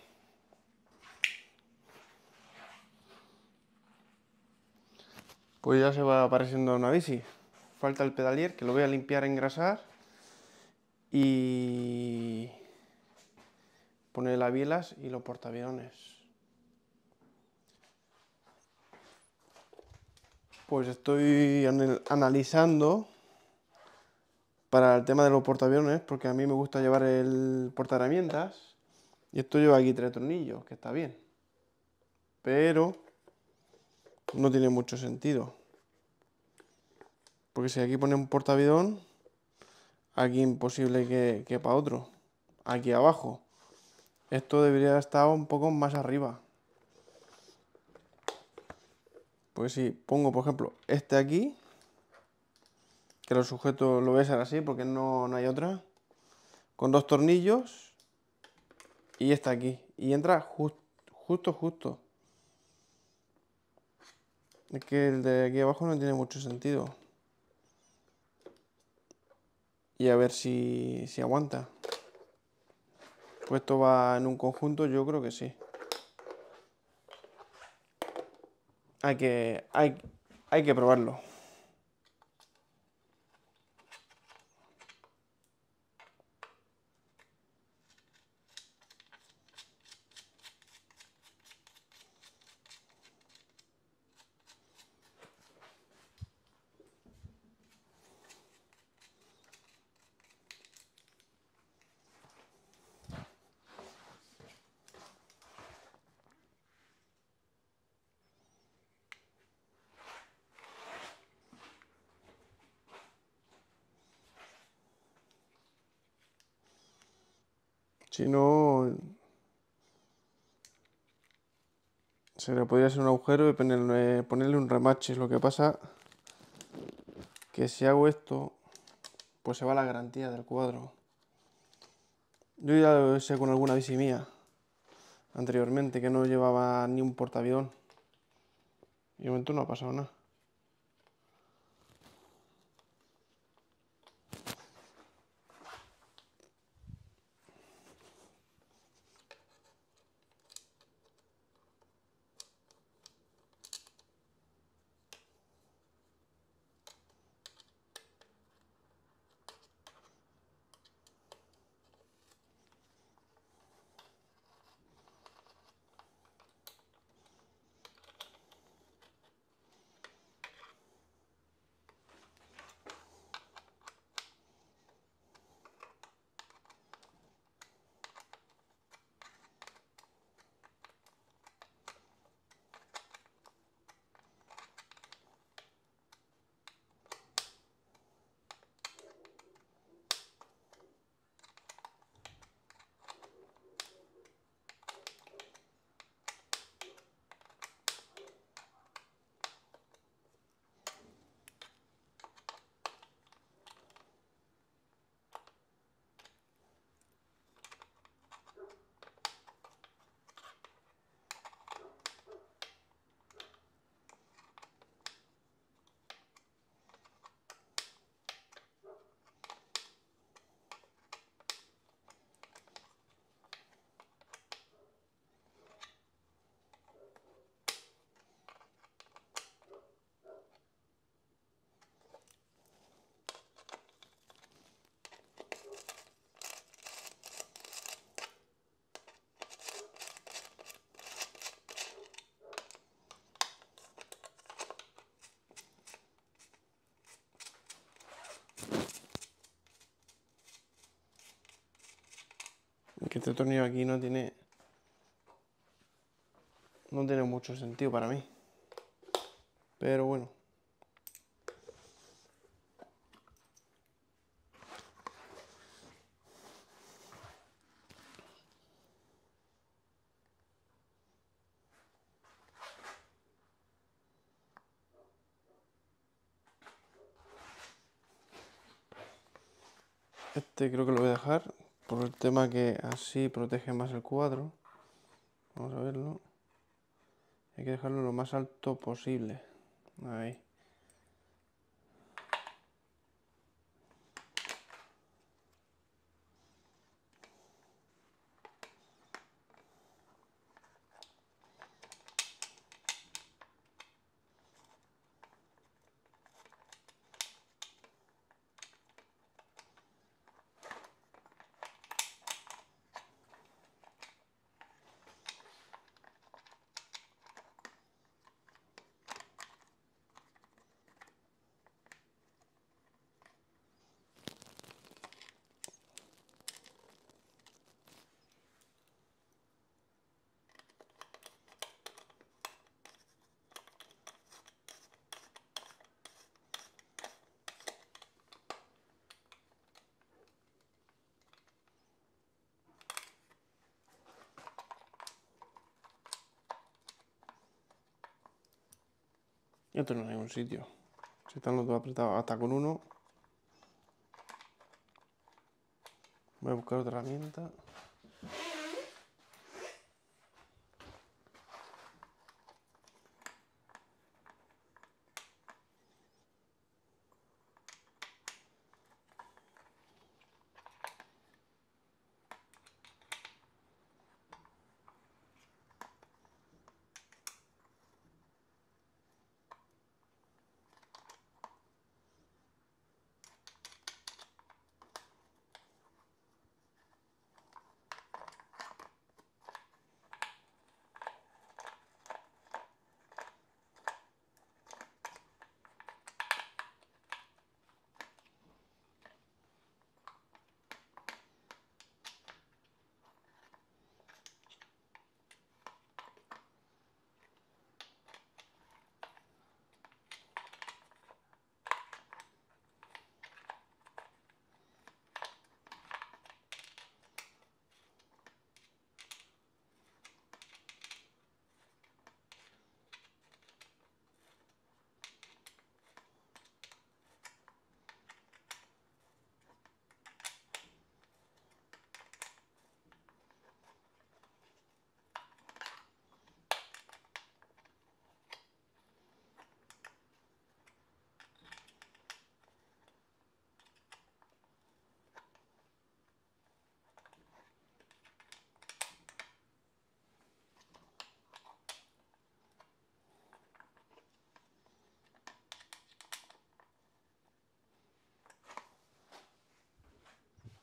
Pues ya se va apareciendo una bici. Falta el pedalier, que lo voy a limpiar, engrasar y poner las bielas y los portaaviones. Pues estoy analizando para el tema de los portaaviones, porque a mí me gusta llevar el portaherramientas. Y esto lleva aquí tres tornillos, que está bien, pero no tiene mucho sentido. Porque si aquí pone un portavidón, aquí imposible que quepa otro. Aquí abajo. Esto debería estar un poco más arriba. Pues si pongo, por ejemplo, este aquí, que lo sujeto, lo voy a hacer así porque no, no hay otra, con dos tornillos y este aquí. Y entra just, justo, justo. Es que el de aquí abajo no tiene mucho sentido. Y a ver si, si aguanta. Pues esto va en un conjunto, yo creo que sí. Hay que, hay, hay que probarlo. Si no, se le podría hacer un agujero y ponerle, ponerle un remache. Lo que pasa que si hago esto, pues se va la garantía del cuadro. Yo ya lo hice con alguna bici mía anteriormente, que no llevaba ni un portaavión. Y de momento no ha pasado nada. Que este tornillo aquí no tiene no tiene mucho sentido para mí, pero bueno, este creo que lo voy a dejar por el tema que así protege más el cuadro. Vamos a verlo. Hay que dejarlo lo más alto posible. Ahí. y otro no en ningún sitio. Si están los dos apretados hasta con uno. Voy a buscar otra herramienta.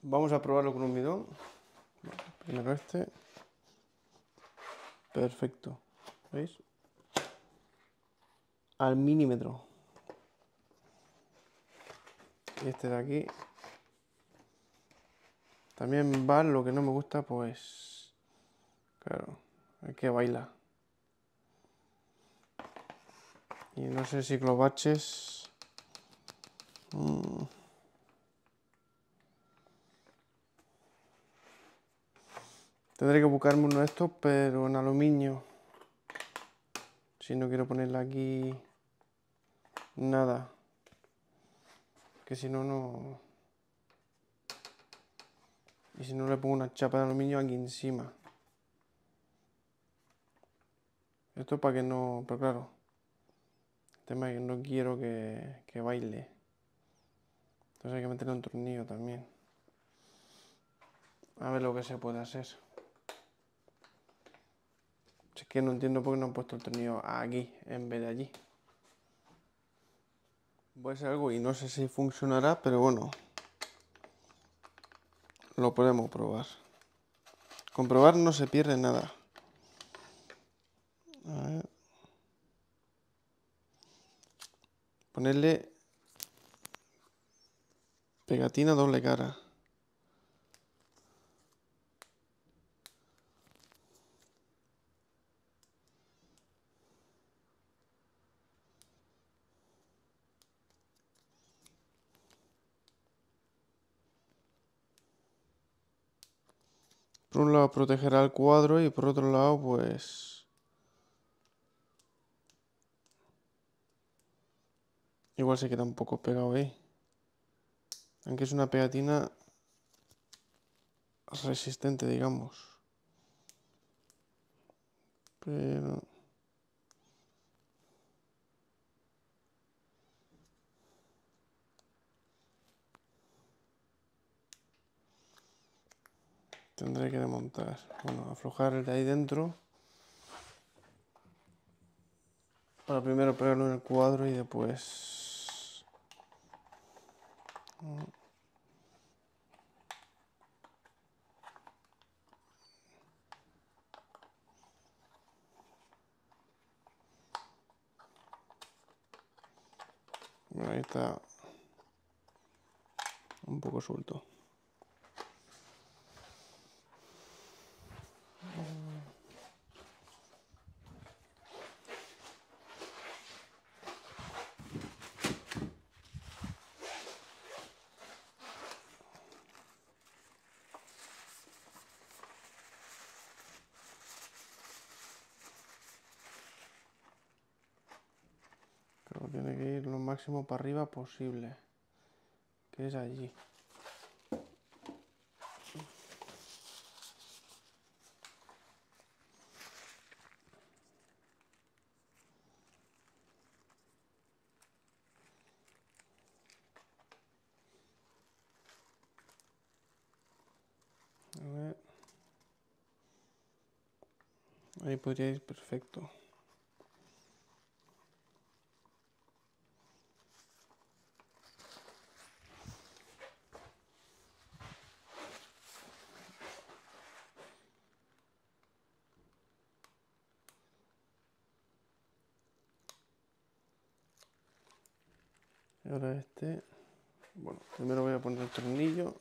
Vamos a probarlo con un bidón. Primero este. Perfecto. ¿Veis? Al milímetro. Y este de aquí. También va, lo que no me gusta, pues... Claro, hay que bailar. Y no sé si los baches... Mm. Tendré que buscarme uno de estos, pero en aluminio. Si no quiero ponerle aquí nada. Que si no, no... Y si no, le pongo una chapa de aluminio aquí encima. Esto para que no... Pero claro, el tema es que no quiero que, que baile. Entonces hay que meterle un tornillo también. A ver lo que se puede hacer. Es que no entiendo por qué no han puesto el tornillo aquí en vez de allí. Voy a hacer algo y no sé si funcionará, pero bueno, lo podemos probar. Con probar no se pierde nada. A ver. Ponerle pegatina doble cara. Por un lado protegerá el cuadro y por otro lado pues igual se queda un poco pegado ahí, aunque es una pegatina resistente, digamos, pero tendré que desmontar. Bueno, aflojar el de ahí dentro. Para primero pegarlo en el cuadro y después... Bueno, ahí está un poco suelto. Todo tiene que ir lo máximo para arriba posible, que es allí. Ahí podría ir perfecto. Y ahora este, bueno, primero voy a poner el tornillo.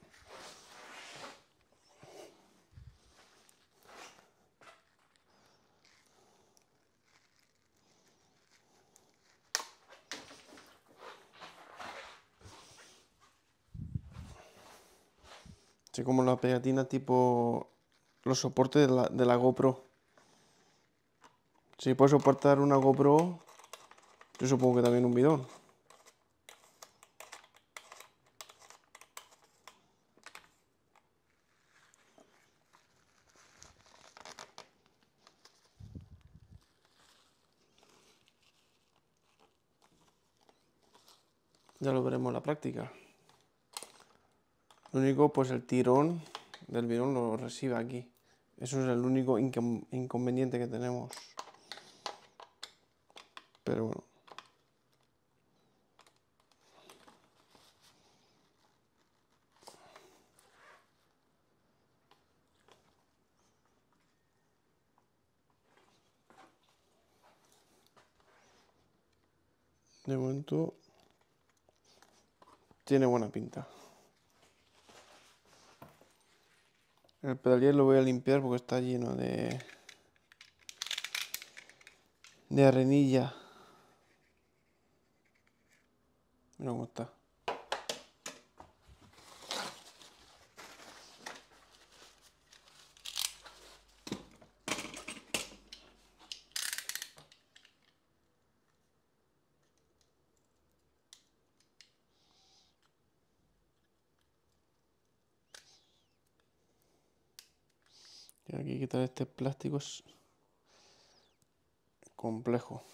Así como la pegatina tipo los soportes de la, de la GoPro. Si puedo soportar una GoPro, yo supongo que también un bidón. Ya lo veremos en la práctica. Lo único, pues el tirón del bidón lo recibe aquí. Eso es el único incon- inconveniente que tenemos. Pero bueno. De momento, tiene buena pinta. El pedalier lo voy a limpiar porque está lleno de, de arenilla. Mira cómo está. Y aquí quitar este plástico es complejo.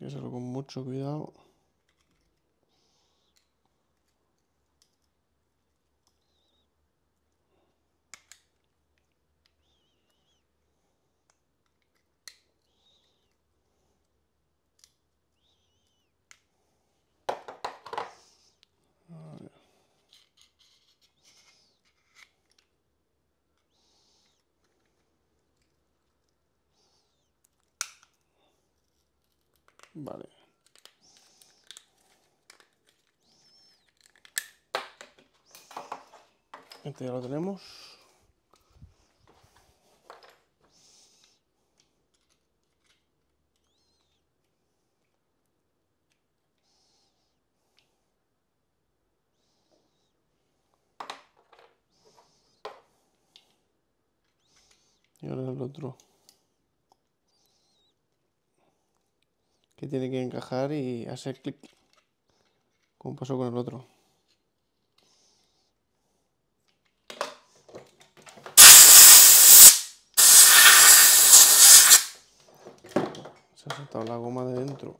Hay que hacerlo con mucho cuidado. Vale. Este ya lo tenemos. Y ahora el otro, que tiene que encajar y hacer clic, como pasó con el otro. Se ha saltado la goma de dentro.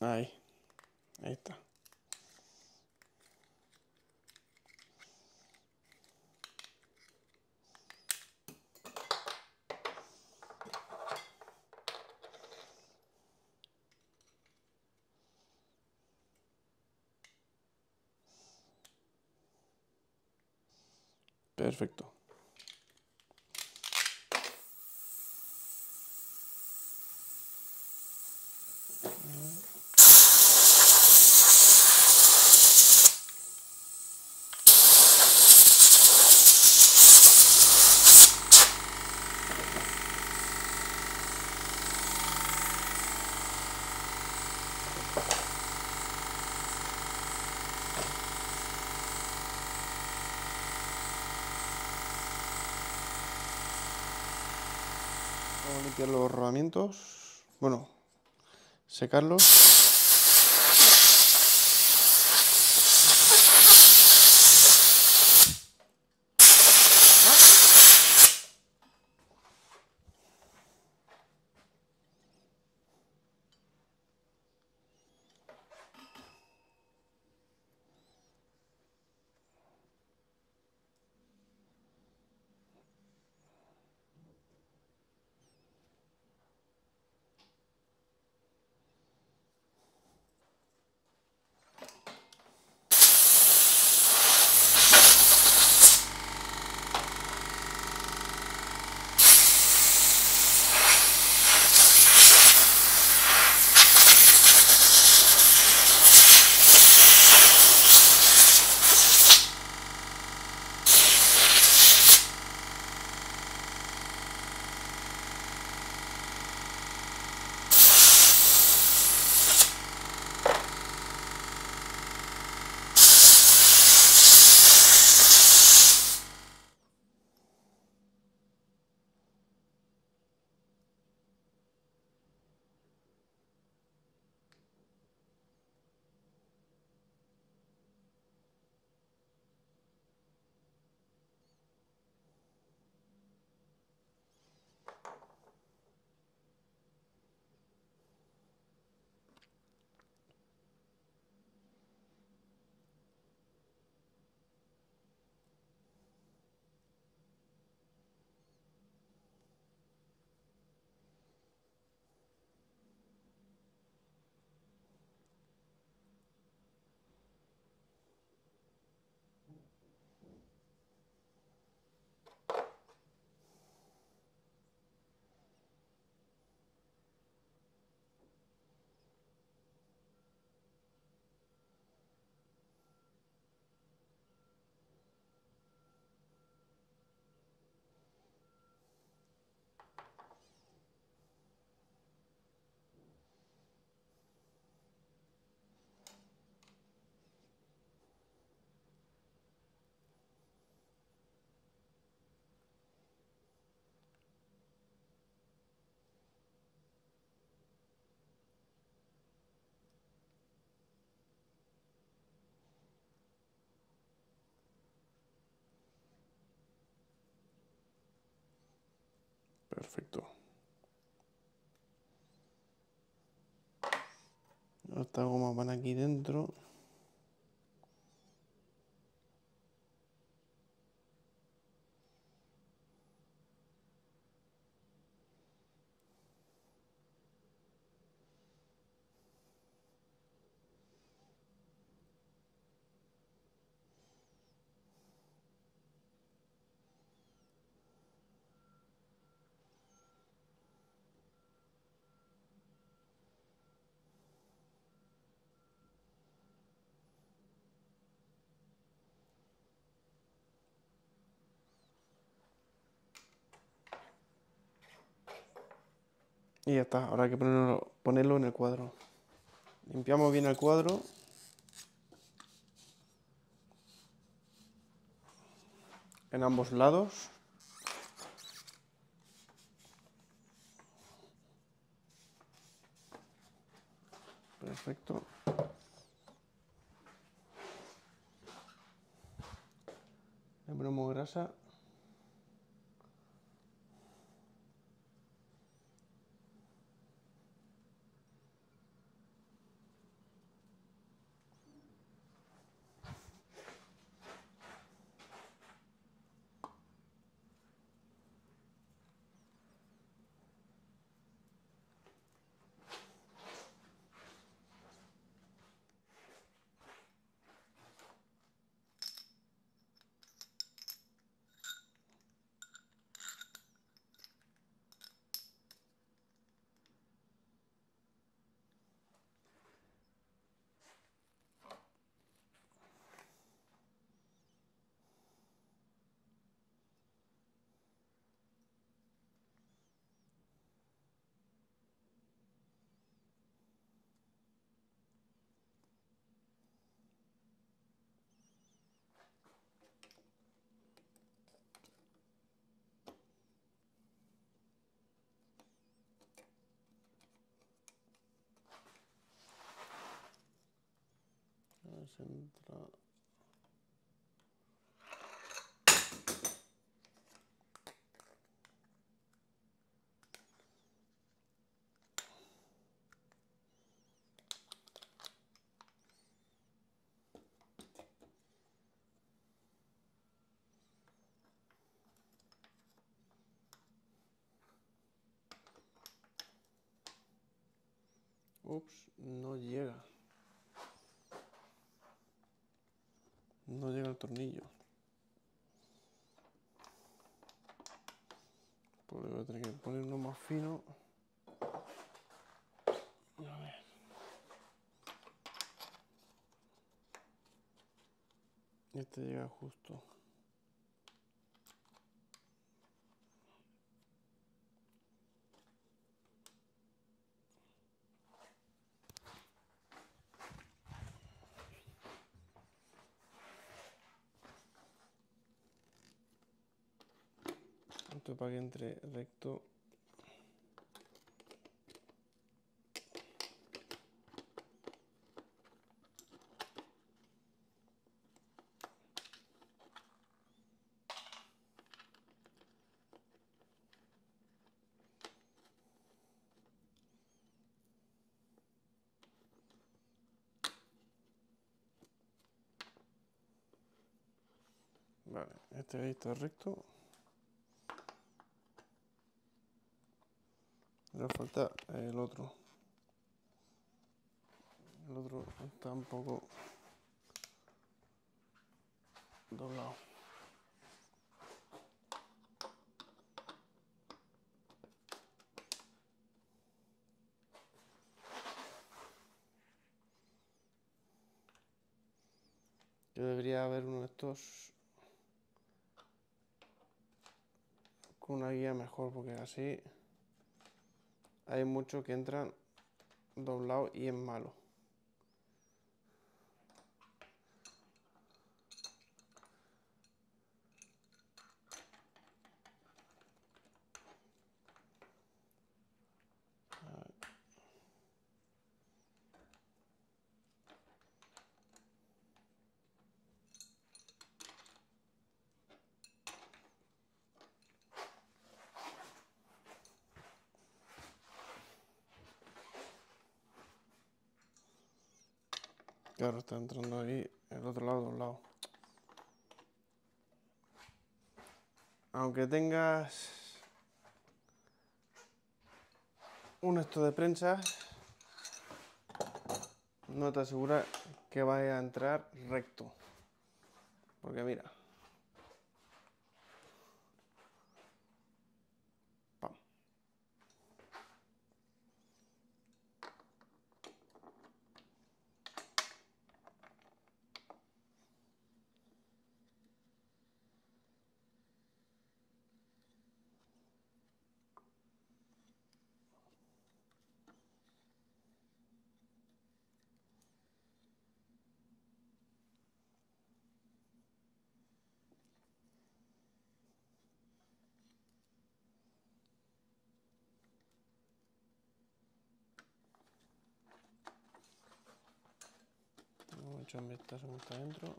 Ahí, ahí está. Perfecto. Vamos a limpiar los rodamientos, bueno, secarlos. Perfecto. Estas gomas van aquí dentro. Y ya está, ahora hay que ponerlo, ponerlo en el cuadro. Limpiamos bien el cuadro. En ambos lados. Perfecto. Le ponemos grasa. se entra. Ups, no llega. No llega el tornillo. Pues voy a tener que poner uno más fino. A ver. Este llega justo. Para que entre recto. Vale, este ahí está recto. Pero falta el otro. El otro está un poco doblado. Yo debería haber uno de estos con una guía mejor, porque así hay muchos que entran doblados y es malo. Claro, está entrando ahí el otro lado de un lado. Aunque tengas un esto de prensa, no te asegura que vaya a entrar recto. Porque mira. Muchas metas como está dentro.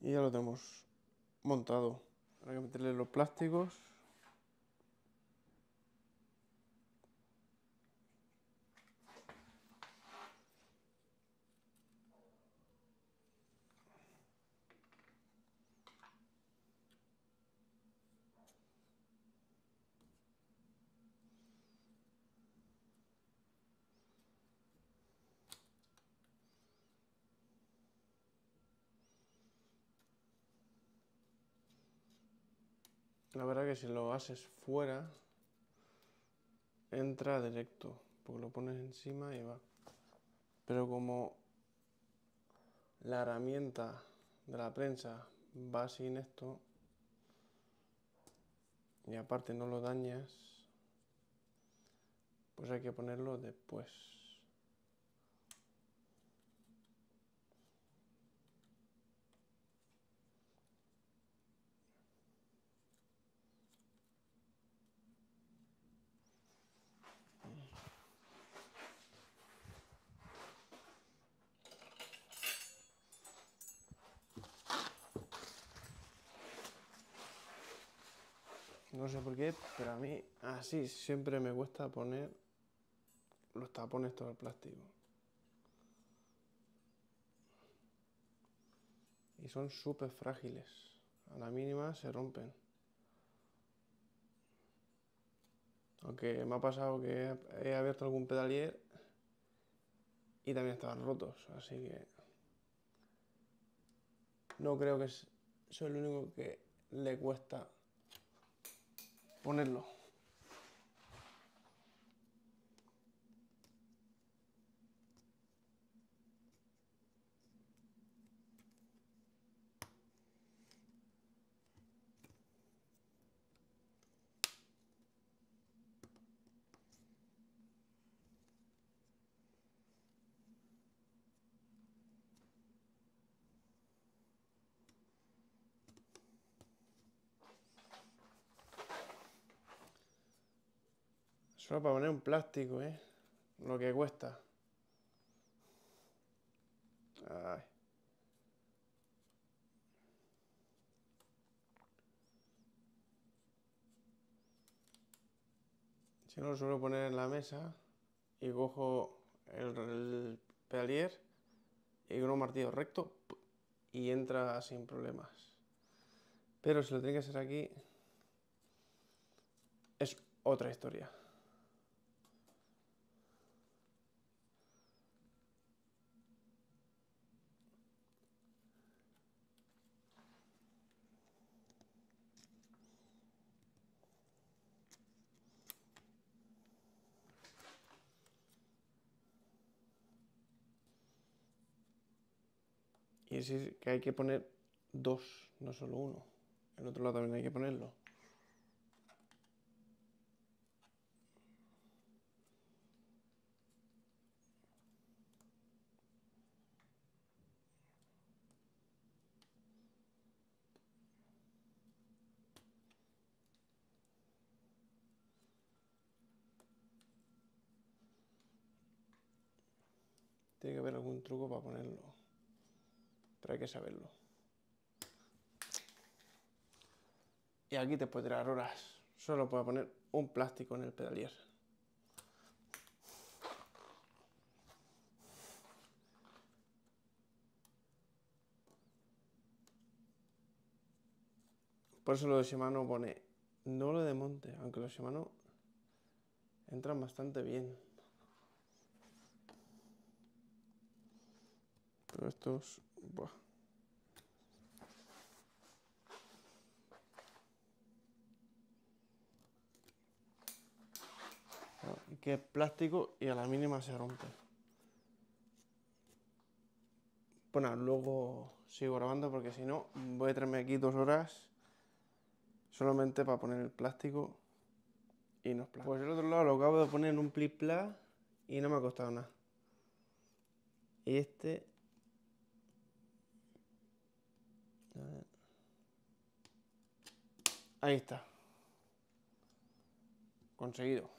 Y ya lo tenemos montado. Ahora hay que meterle los plásticos. La verdad que si lo haces fuera, entra directo, porque lo pones encima y va. Pero como la herramienta de la prensa va sin esto, y aparte no lo dañas, pues hay que ponerlo después. No sé por qué, pero a mí así siempre me cuesta poner los tapones todo el plástico. Y son súper frágiles. A la mínima se rompen. Aunque me ha pasado que he abierto algún pedalier y también estaban rotos, así que no creo que soy el único que le cuesta ponerlo. Solo para poner un plástico, ¿eh? Lo que cuesta. Ay. Si no, lo suelo poner en la mesa y cojo el, el pedalier y con un martillo recto y entra sin problemas. Pero si lo tiene que hacer aquí, es otra historia. Y es que hay que poner dos, no solo uno. El otro lado también hay que ponerlo. Tiene que haber algún truco para ponerlo. Pero hay que saberlo. Y aquí te puede tirar horas. Solo puedo poner un plástico en el pedalier. Por eso lo de Shimano pone no lo desmonte, aunque los Shimano entran bastante bien. Pero estos... Buah. Que es plástico y a la mínima se rompe. Bueno, luego sigo grabando porque si no voy a traerme aquí dos horas solamente para poner el plástico y no es plástico. Pues el otro lado lo acabo de poner en un plis plas y no me ha costado nada. Y este... Ahí está. Conseguido.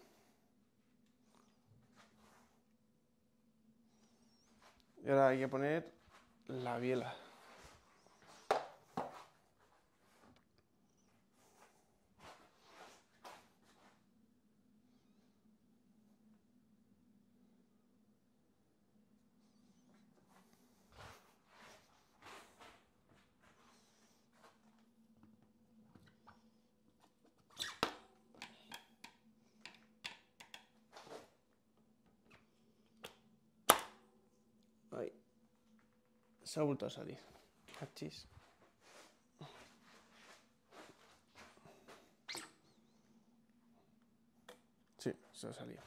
Y ahora hay que poner la biela. Se ha vuelto a salir. Achis. Sí, se ha salido.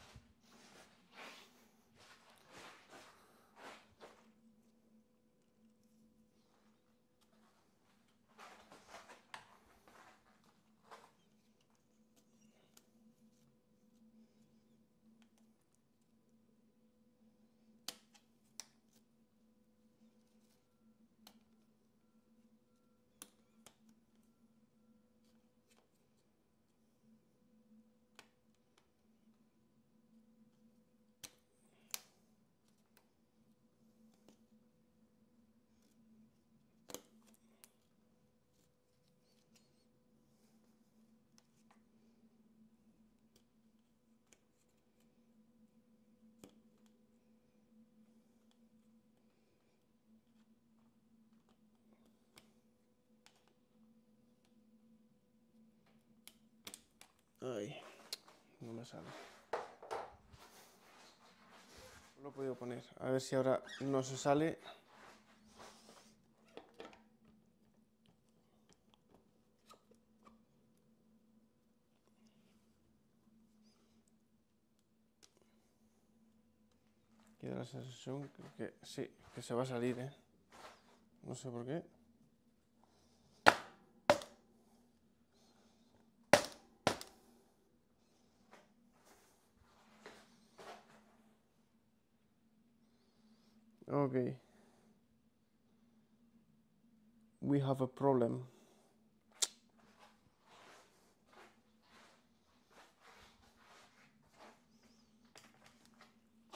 Ay, no me sale. No lo he podido poner. A ver si ahora no se sale. Queda la sensación que, que sí, que se va a salir, ¿eh? No sé por qué. Okay. We have a problem.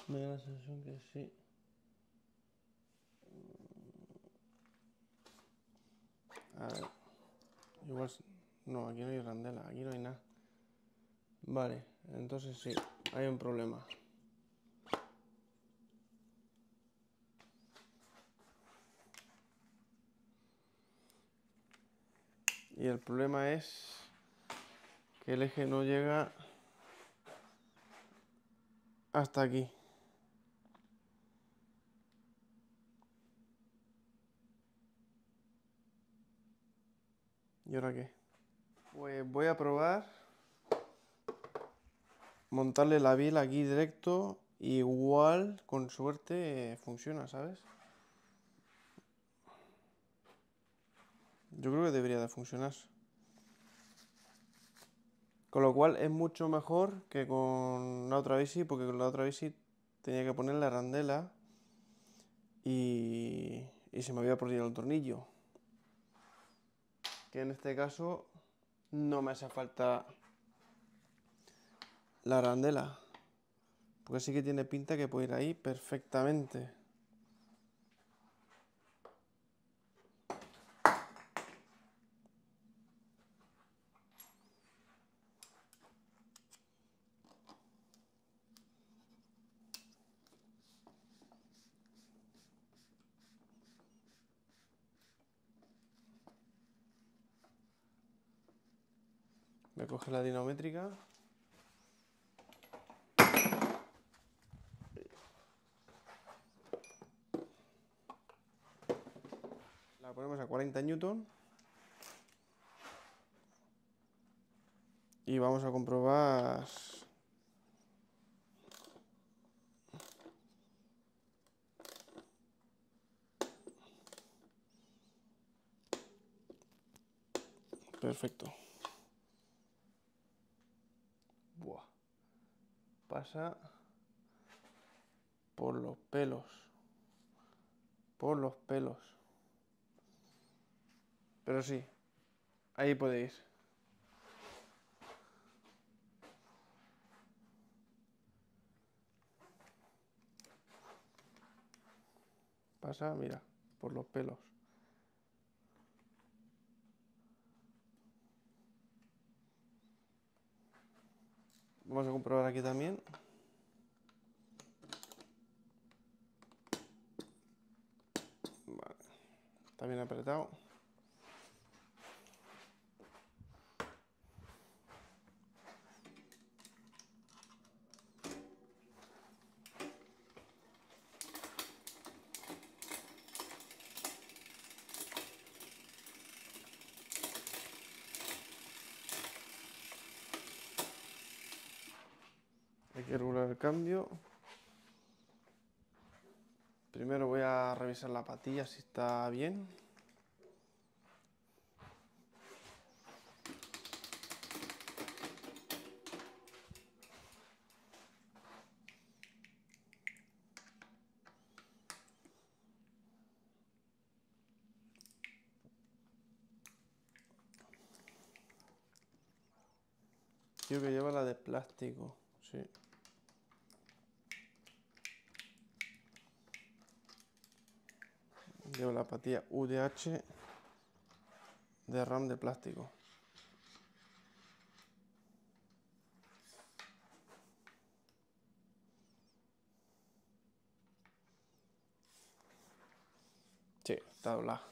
Me da la sensación que sí. A ver. Igual... No, aquí no hay randela, aquí no hay nada. Vale, entonces sí, hay un problema. Y el problema es que el eje no llega hasta aquí. ¿Y ahora qué? Pues voy a probar montarle la biela aquí directo. Igual, con suerte, funciona, ¿sabes? Yo creo que debería de funcionar. Con lo cual es mucho mejor que con la otra bici, porque con la otra bici tenía que poner la arandela y, y se me había perdido el tornillo. Que en este caso no me hace falta la arandela, porque sí que tiene pinta que puede ir ahí perfectamente. Voy a coger la dinamométrica. La ponemos a cuarenta newton. Y vamos a comprobar perfecto. Pasa por los pelos, por los pelos, pero sí, ahí podéis. Pasa, mira, por los pelos. Vamos a comprobar aquí también. Vale. Está bien apretado. Hay que regular el cambio. Primero voy a revisar la patilla si está bien. Creo que lleva la de plástico, sí. Llevo la patilla U D H de RAM de plástico. Sí, está doblada.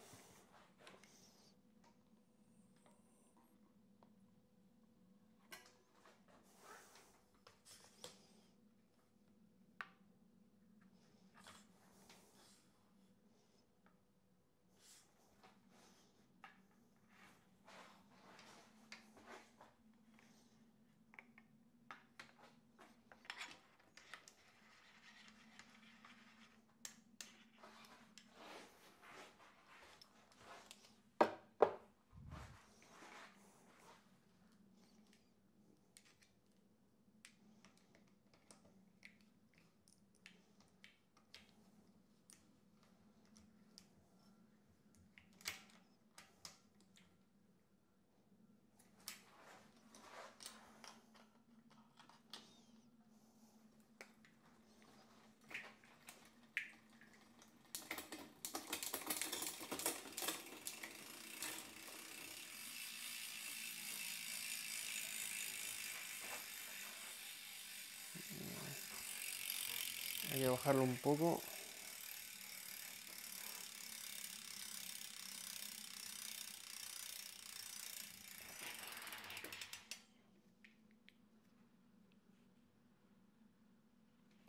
Voy a bajarlo un poco.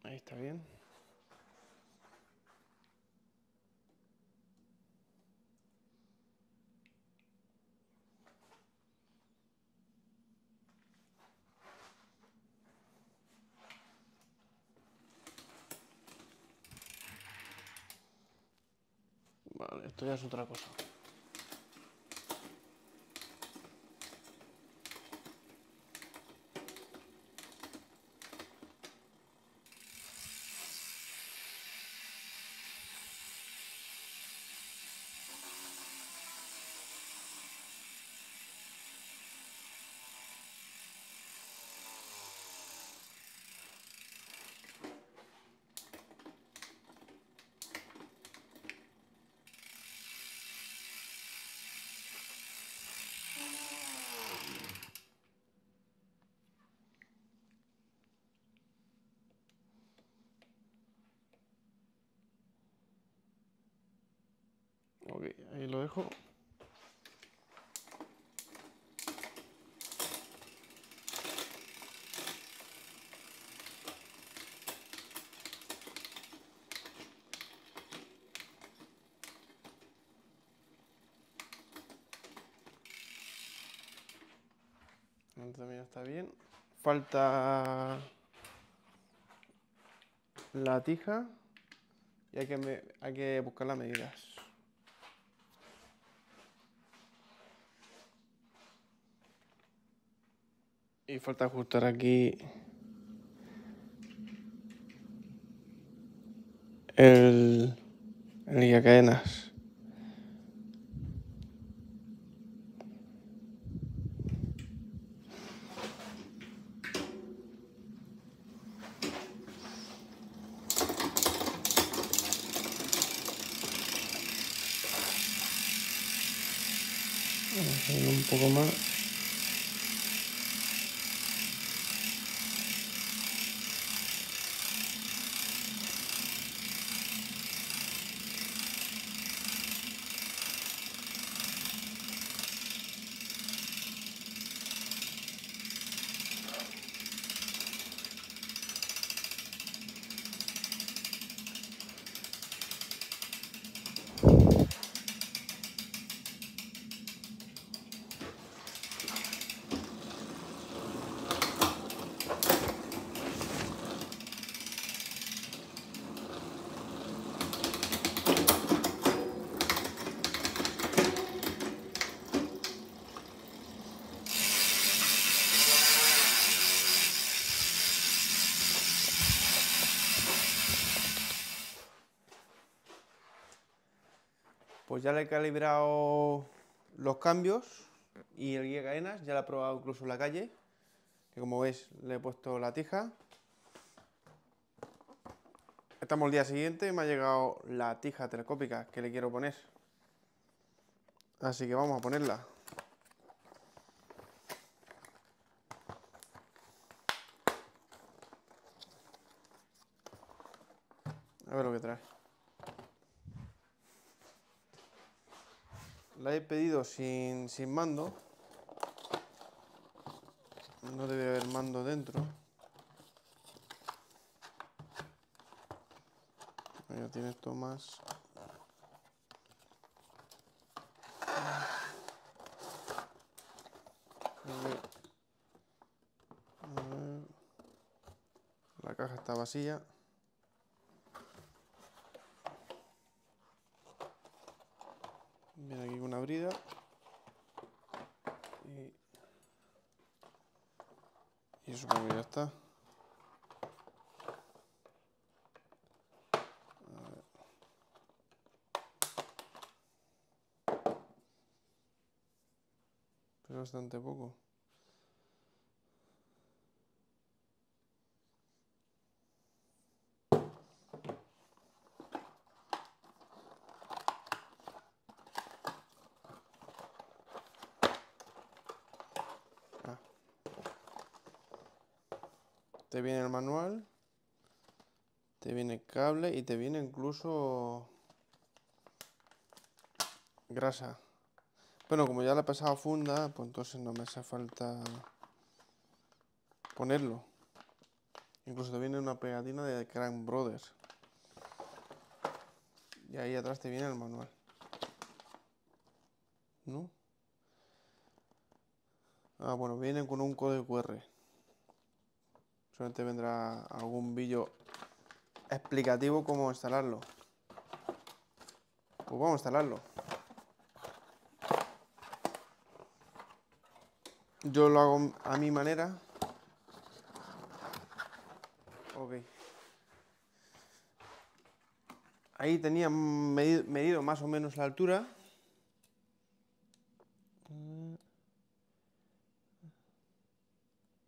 Ahí está bien. Vale, esto ya es otra cosa. Ok, ahí lo dejo. También está bien. Falta la tija y hay que, me, hay que buscar las medidas. Y falta ajustar aquí el, el guía cadenas. Vamos a hacerlo un poco más. Pues ya le he calibrado los cambios y el guía de cadenas, ya lo he probado incluso en la calle, que como veis le he puesto la tija. Estamos el día siguiente y me ha llegado la tija telescópica que le quiero poner. Así que vamos a ponerla. A ver lo que trae. La he pedido sin, sin mando, no debe haber mando dentro. Ya tiene esto más. La caja está vacía. Viene aquí con una brida y, y supongo que ya está. A ver. Pero bastante poco. Te viene el manual, Te viene el cable y te viene incluso grasa. Bueno, como ya le he pasado funda, pues entonces no me hace falta ponerlo. Incluso te viene una pegatina de Crank Brothers. Y ahí atrás te viene el manual, ¿no? Ah, bueno, vienen con un código cu erre. Solamente vendrá algún vídeo explicativo cómo instalarlo. Pues vamos a instalarlo. Yo lo hago a mi manera. Ok. Ahí tenía medido más o menos la altura.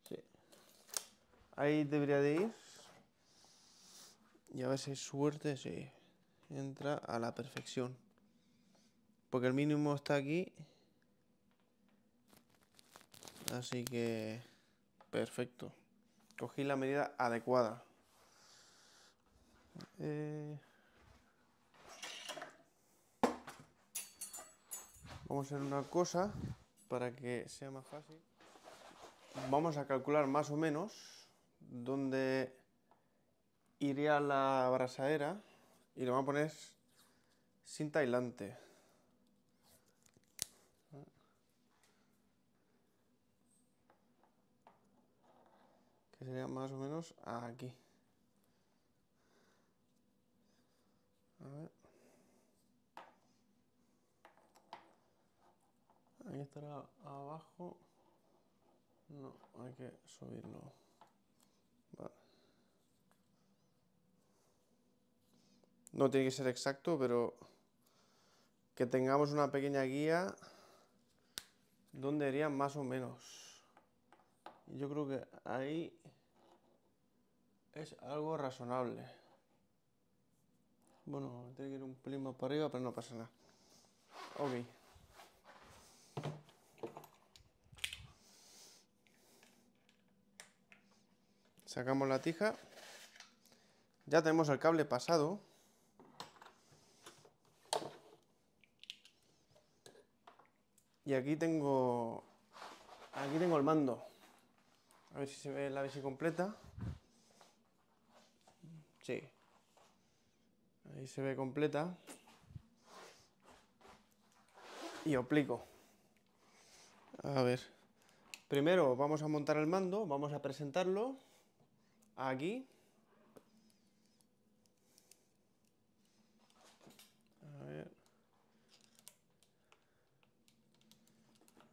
Sí. Ahí debería de ir. Y a ver si hay suerte, sí. Entra a la perfección. Porque el mínimo está aquí. Así que perfecto. Cogí la medida adecuada. Eh... Vamos a hacer una cosa para que sea más fácil. Vamos a calcular más o menos dónde iría la abrazadera y le vamos a poner cinta aislante. Que sería más o menos aquí. A ver. Ahí estará abajo. No, hay que subirlo. Vale. No tiene que ser exacto, pero que tengamos una pequeña guía donde iría más o menos. Yo creo que ahí es algo razonable. Bueno, tiene que ir un pelín más para arriba, pero no pasa nada. Ok. Sacamos la tija. Ya tenemos el cable pasado. Y aquí tengo aquí tengo el mando. A ver si se ve la bici completa. Sí. Ahí se ve completa. Y os explico. A ver. Primero vamos a montar el mando, vamos a presentarlo. Aquí, a ver,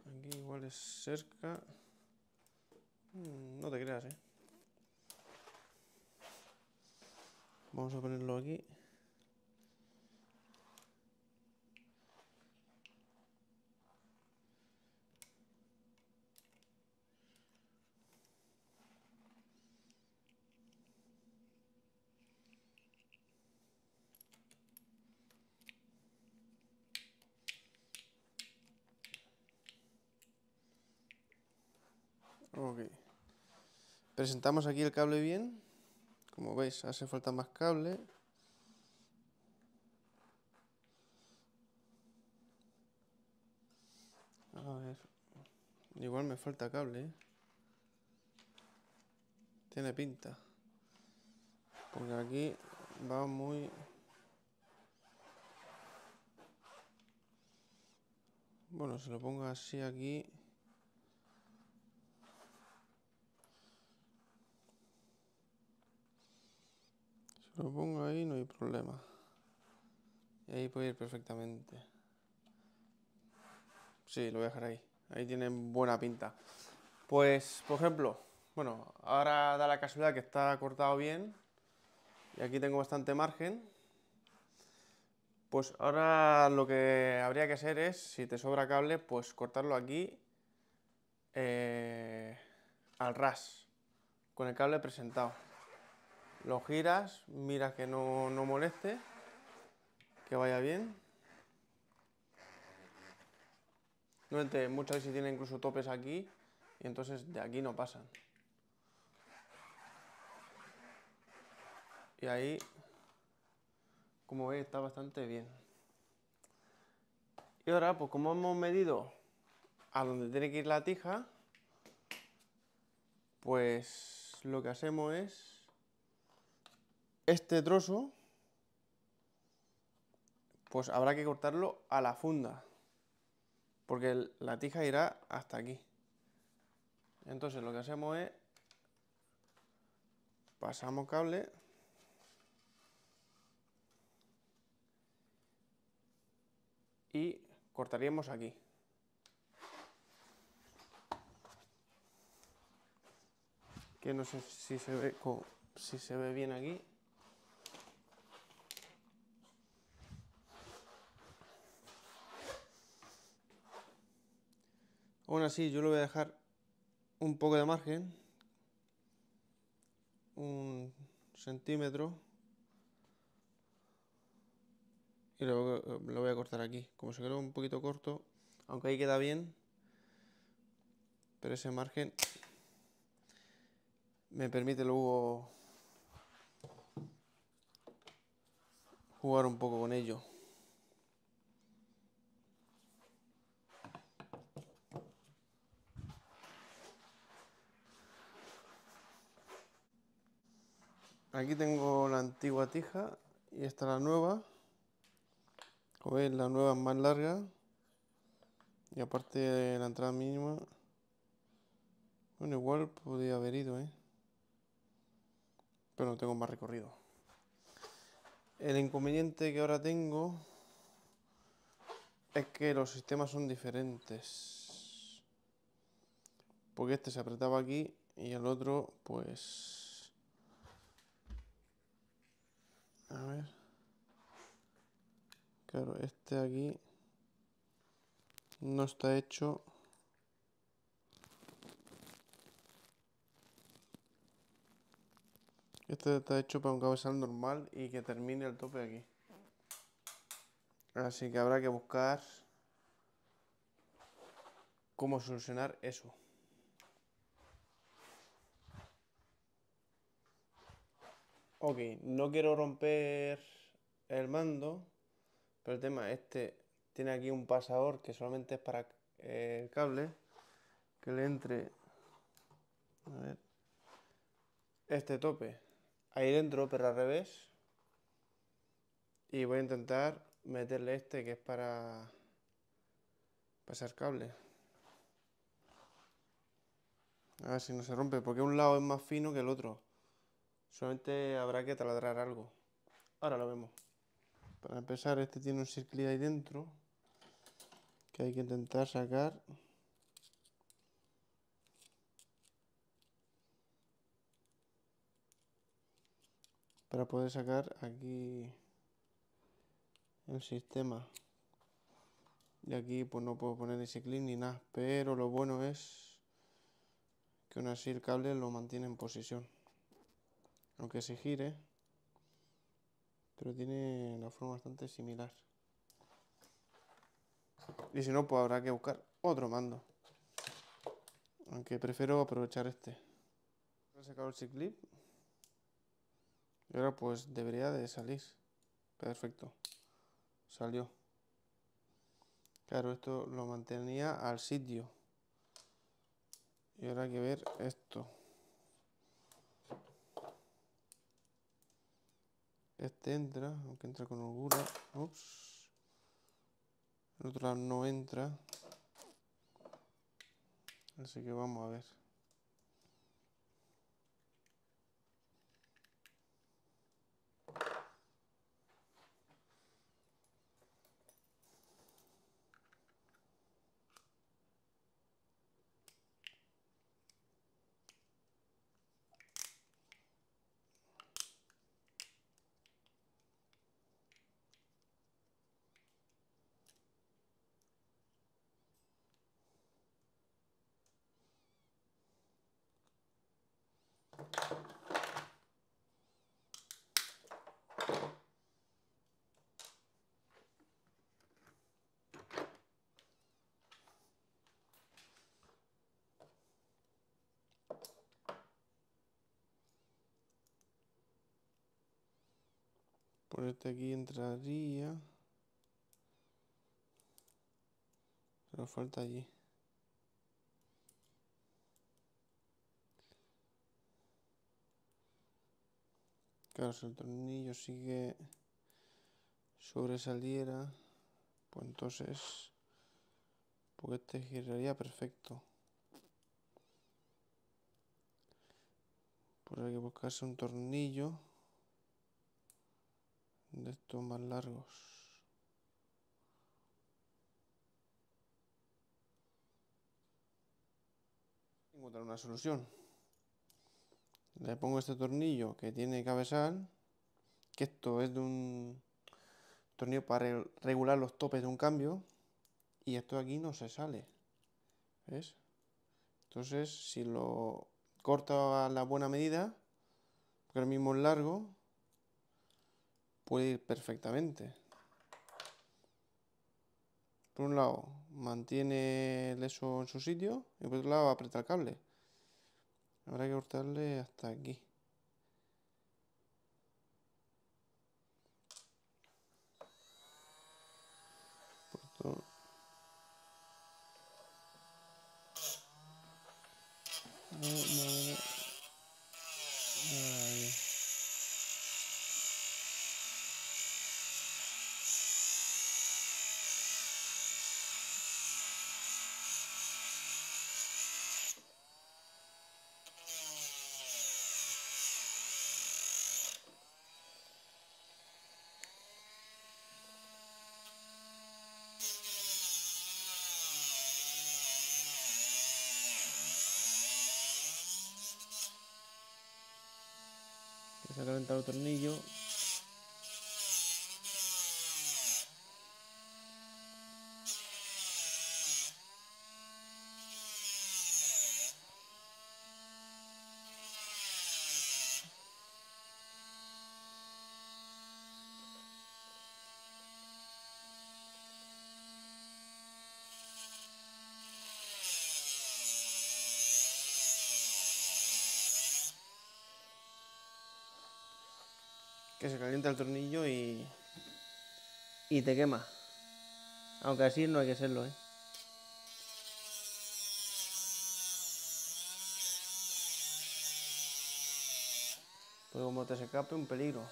aquí igual es cerca, no te creas, ¿eh? Vamos a ponerlo aquí, ok. Presentamos aquí el cable bien. Como veis, hace falta más cable. A ver. Igual me falta cable, ¿eh? Tiene pinta. Porque aquí va muy... Bueno, se lo pongo así aquí. Lo pongo ahí, no hay problema. Y ahí puede ir perfectamente. Sí, lo voy a dejar ahí. Ahí tienen buena pinta. Pues, por ejemplo, bueno, ahora da la casualidad que está cortado bien. Y aquí tengo bastante margen. Pues ahora lo que habría que hacer es, si te sobra cable, pues cortarlo aquí eh, al ras, con el cable presentado. Lo giras, miras que no, no moleste, que vaya bien. Normalmente muchas veces tienen incluso topes aquí y entonces de aquí no pasan. y ahí, como veis, está bastante bien. Y ahora, pues como hemos medido a donde tiene que ir la tija, pues lo que hacemos es este trozo, pues habrá que cortarlo a la funda, porque la tija irá hasta aquí. Entonces lo que hacemos es pasamos cable y cortaríamos aquí. Que no sé si se ve, si se ve bien aquí. Aún así, yo lo voy a dejar un poco de margen, un centímetro, y lo, lo voy a cortar aquí. Como se quedó un poquito corto, aunque ahí queda bien, pero ese margen me permite luego jugar un poco con ello. Aquí tengo la antigua tija y esta la nueva. Como veis, la nueva es más larga y aparte de la entrada mínima, bueno, igual podría haber ido, ¿eh? Pero no tengo más recorrido. El inconveniente que ahora tengo es que los sistemas son diferentes, porque este se apretaba aquí y el otro, pues... a ver, claro, este aquí no está hecho este está hecho para un cabezal normal y que termine el tope aquí, así que habrá que buscar cómo solucionar eso. Ok, no quiero romper el mando, pero el tema, este tiene aquí un pasador que solamente es para eh, el cable, que le entre, a ver, este tope ahí dentro, pero al revés, y voy a intentar meterle este que es para pasar cable. A ver si no se rompe, porque un lado es más fino que el otro. Solamente habrá que taladrar algo. Ahora lo vemos. Para empezar, este tiene un circlí ahí dentro que hay que intentar sacar. Para poder sacar aquí el sistema. Y aquí pues no puedo poner ni circlí ni nada. Pero lo bueno es que aún así el cable lo mantiene en posición, aunque se gire, pero tiene una forma bastante similar. Y si no, pues habrá que buscar otro mando, aunque prefiero aprovechar este. He sacado el clip y ahora pues debería de salir. Perfecto, salió. Claro, esto lo mantenía al sitio y ahora hay que ver esto. Este entra, aunque entra con holgura. Ups. El otro lado no entra. Así que vamos a ver. Por este aquí entraría. Pero falta allí. Claro, si el tornillo sí que sobresaliera, pues entonces, pues este giraría perfecto. Pues hay que buscarse un tornillo de estos más largos. Encontrar una solución. Le pongo este tornillo que tiene cabezal, que esto es de un tornillo para regular los topes de un cambio, y esto de aquí no se sale, ¿ves? Entonces si lo corta a la buena medida, porque el mismo es largo, puede ir perfectamente. Por un lado mantiene eso en su sitio y por otro lado aprieta el cable. Habrá que cortarle hasta aquí. Por todo. Ahí. Ahí. Se ha calentado el tornillo. Que se calienta el tornillo y, y te quema. Aunque así no hay que serlo, ¿eh? Porque como te se escape, un peligro.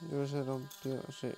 Yo creo que se rompió, sí.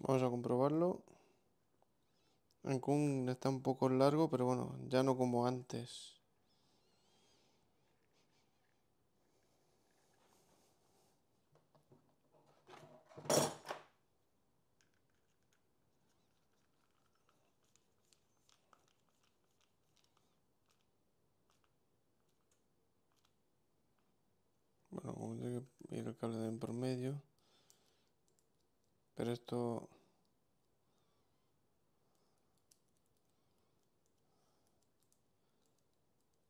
Vamos a comprobarlo. Ancún está un poco largo, pero bueno, ya no como antes. Bueno, como tiene que ir el cable de por medio. Pero esto...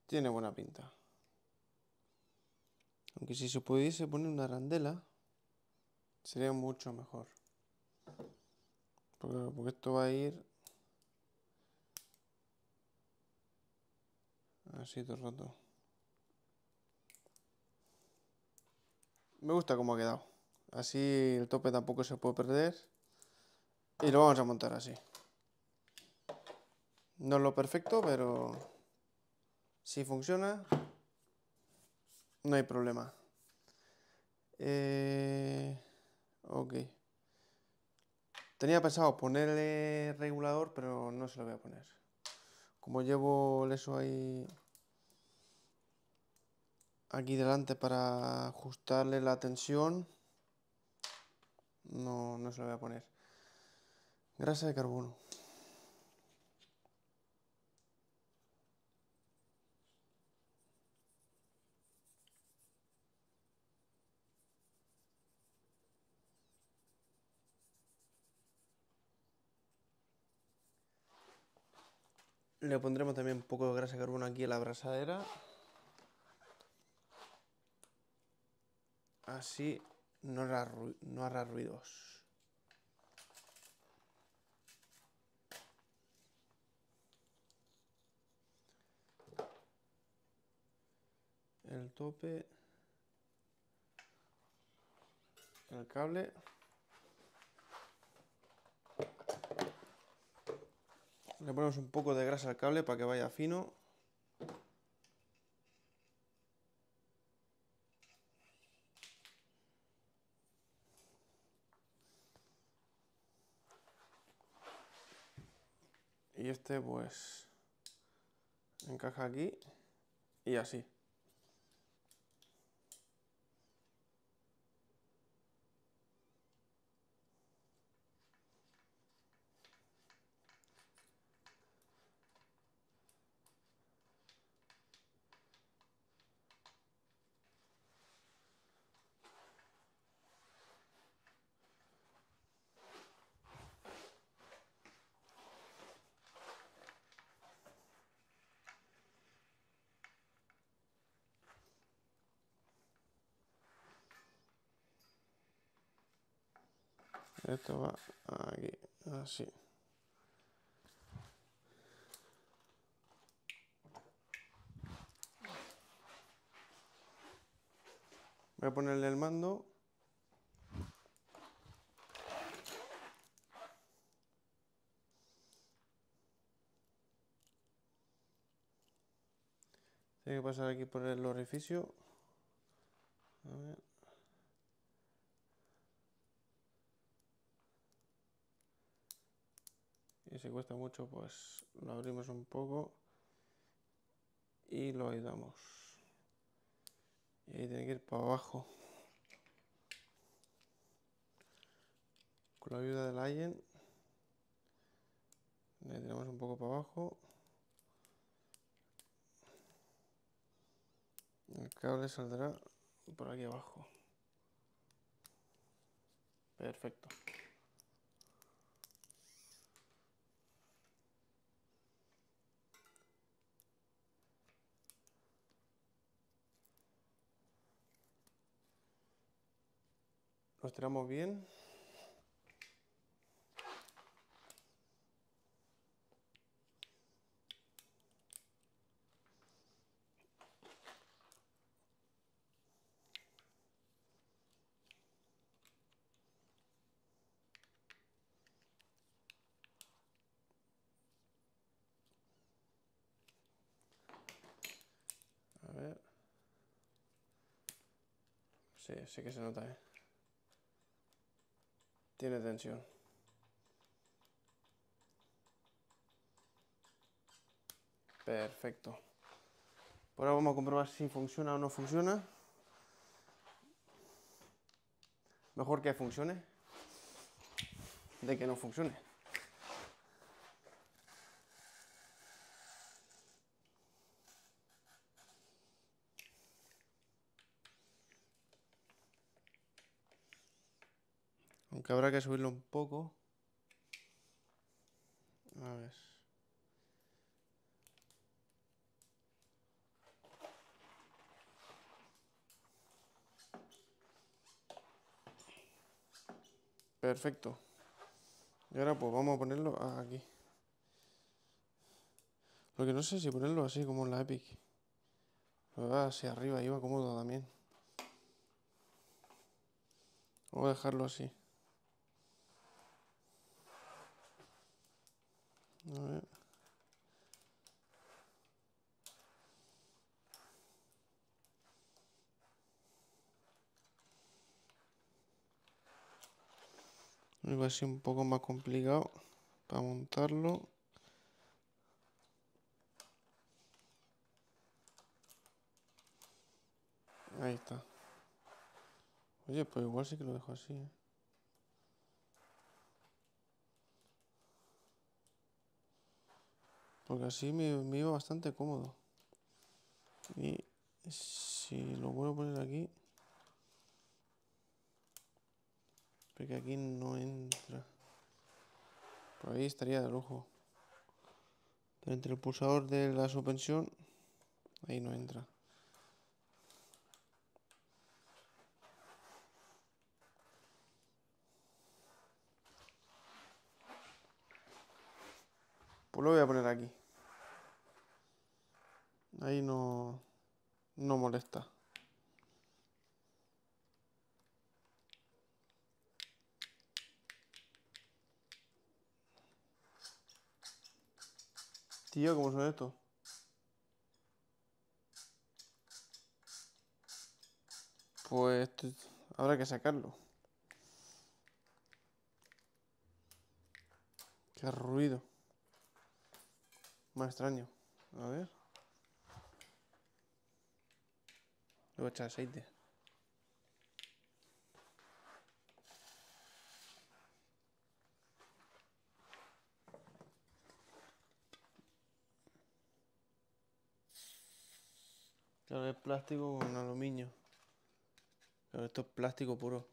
tiene buena pinta. Aunque si se pudiese poner una arandela, sería mucho mejor. Porque, porque esto va a ir así todo el rato. Me gusta cómo ha quedado. Así el tope tampoco se puede perder. Y lo vamos a montar así. No es lo perfecto, pero si funciona, no hay problema. Eh, ok. Tenía pensado ponerle regulador, pero no se lo voy a poner. Como llevo el eso ahí... aquí delante para ajustarle la tensión, no, no se lo voy a poner. Grasa de carbono. Le pondremos también un poco de grasa de carbono aquí en la abrasadera. Así no hará, no hará ruidos. El tope. El cable. Le ponemos un poco de grasa al cable para que vaya fino. Y este pues encaja aquí y así. Esto va aquí, así. Voy a ponerle el mando. Tiene que pasar aquí por el orificio. A ver. Y si cuesta mucho, pues lo abrimos un poco y lo ayudamos. Y ahí tiene que ir para abajo. Con la ayuda del allen, le tiramos un poco para abajo. El cable saldrá por aquí abajo. Perfecto. Lo estiramos bien. A ver. Sí, sí que se nota, ¿eh? Tiene tensión. Perfecto. Por ahora vamos a comprobar si funciona o no funciona. Mejor que funcione de que no funcione. Aunque habrá que subirlo un poco. A ver. Perfecto. Y ahora pues vamos a ponerlo aquí. Lo que no sé si ponerlo así como en la Epic. Lo va hacia arriba, iba cómodo también. Voy a dejarlo así. A ver. Algo así un poco más complicado para montarlo. Ahí está. Oye, pues igual sí que lo dejo así, ¿eh? Porque así me, me iba bastante cómodo. Y si lo vuelvo a poner aquí... Porque aquí no entra. Por ahí estaría de lujo. Entre el pulsador de la suspensión... Ahí no entra. Pues lo voy a poner aquí. Ahí no, no molesta. Tío, ¿cómo suena esto? Pues habrá que sacarlo. Qué ruido. Más extraño. A ver. Le voy a echar aceite. Claro, es plástico con aluminio. Claro, esto es plástico puro.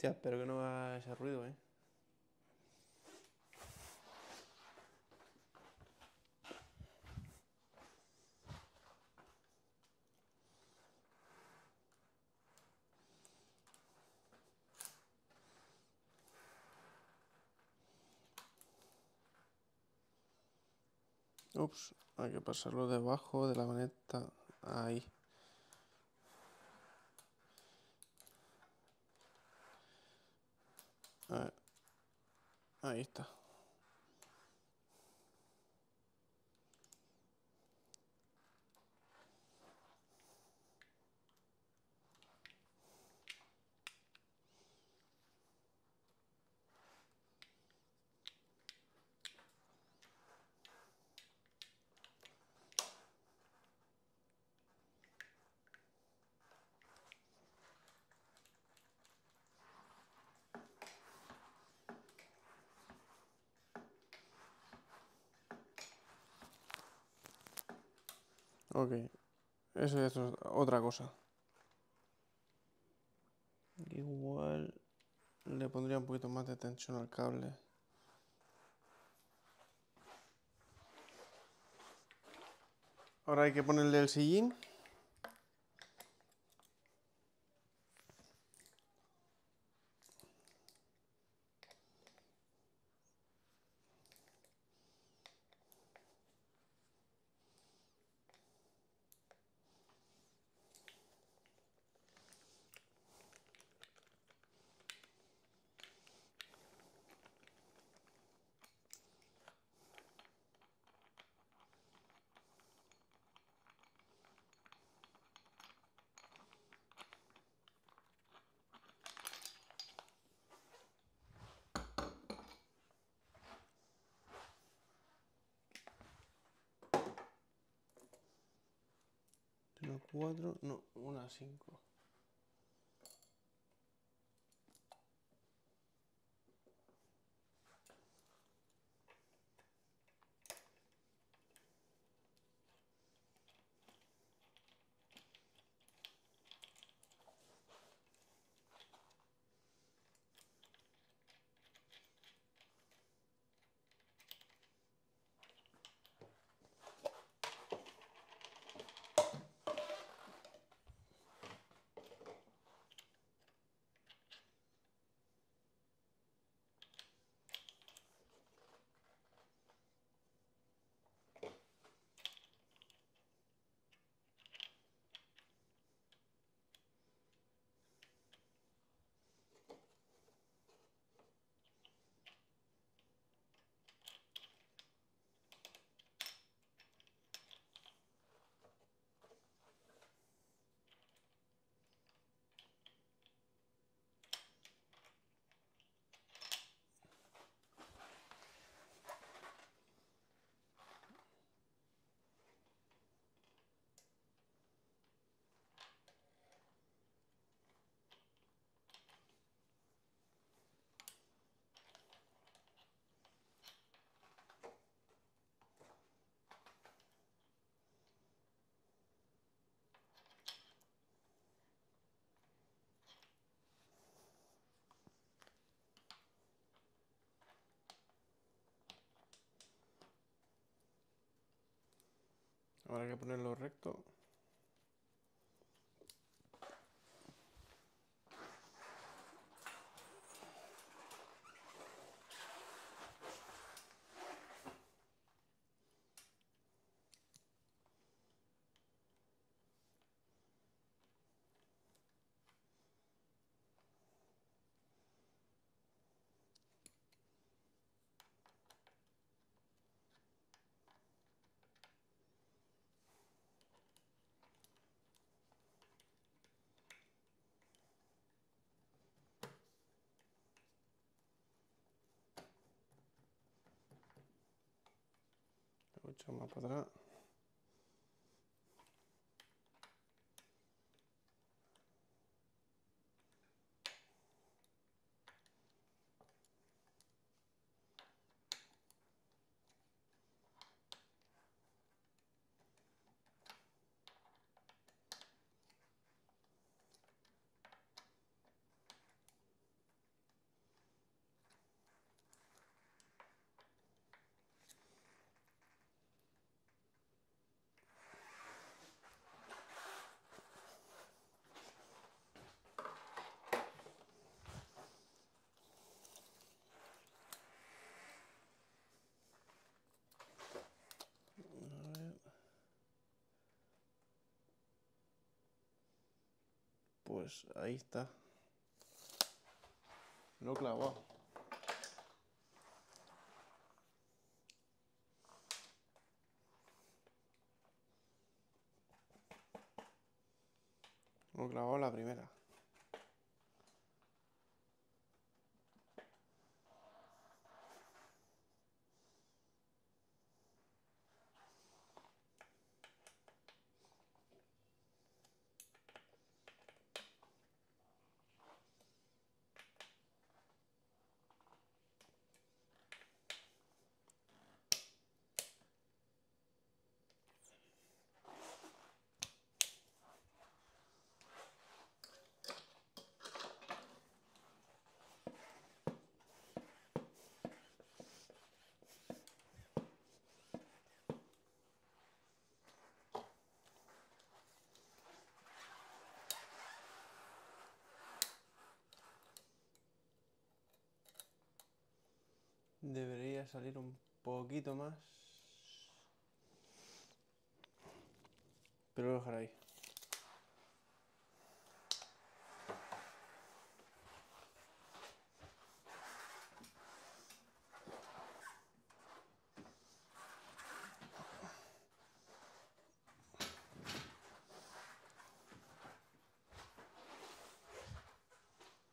Ya, espero que no haga ese ruido, ¿eh? Ups, hay que pasarlo debajo de la maneta. Ahí. Ahí está. Ok, eso es otra cosa. Igual le pondría un poquito más de tensión al cable. Ahora hay que ponerle el sillín. una cuatro, no, una cinco. Habrá que ponerlo recto. ocho más para atrás. Pues ahí está. Lo he clavado. Lo he clavado la primera. Debería salir un poquito más, pero lo dejaré ahí.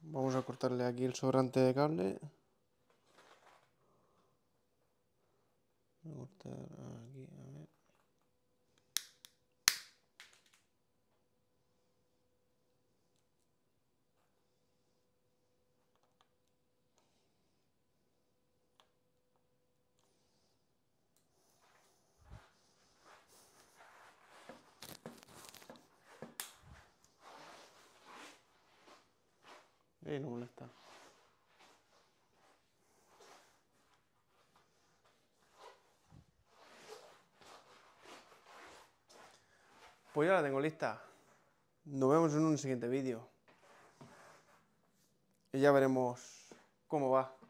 Vamos a cortarle aquí el sobrante de cable. Voy a cortar aquí, a ver. e nulla sta. Pues ya la tengo lista. Nos vemos en un siguiente vídeo. Y ya veremos cómo va.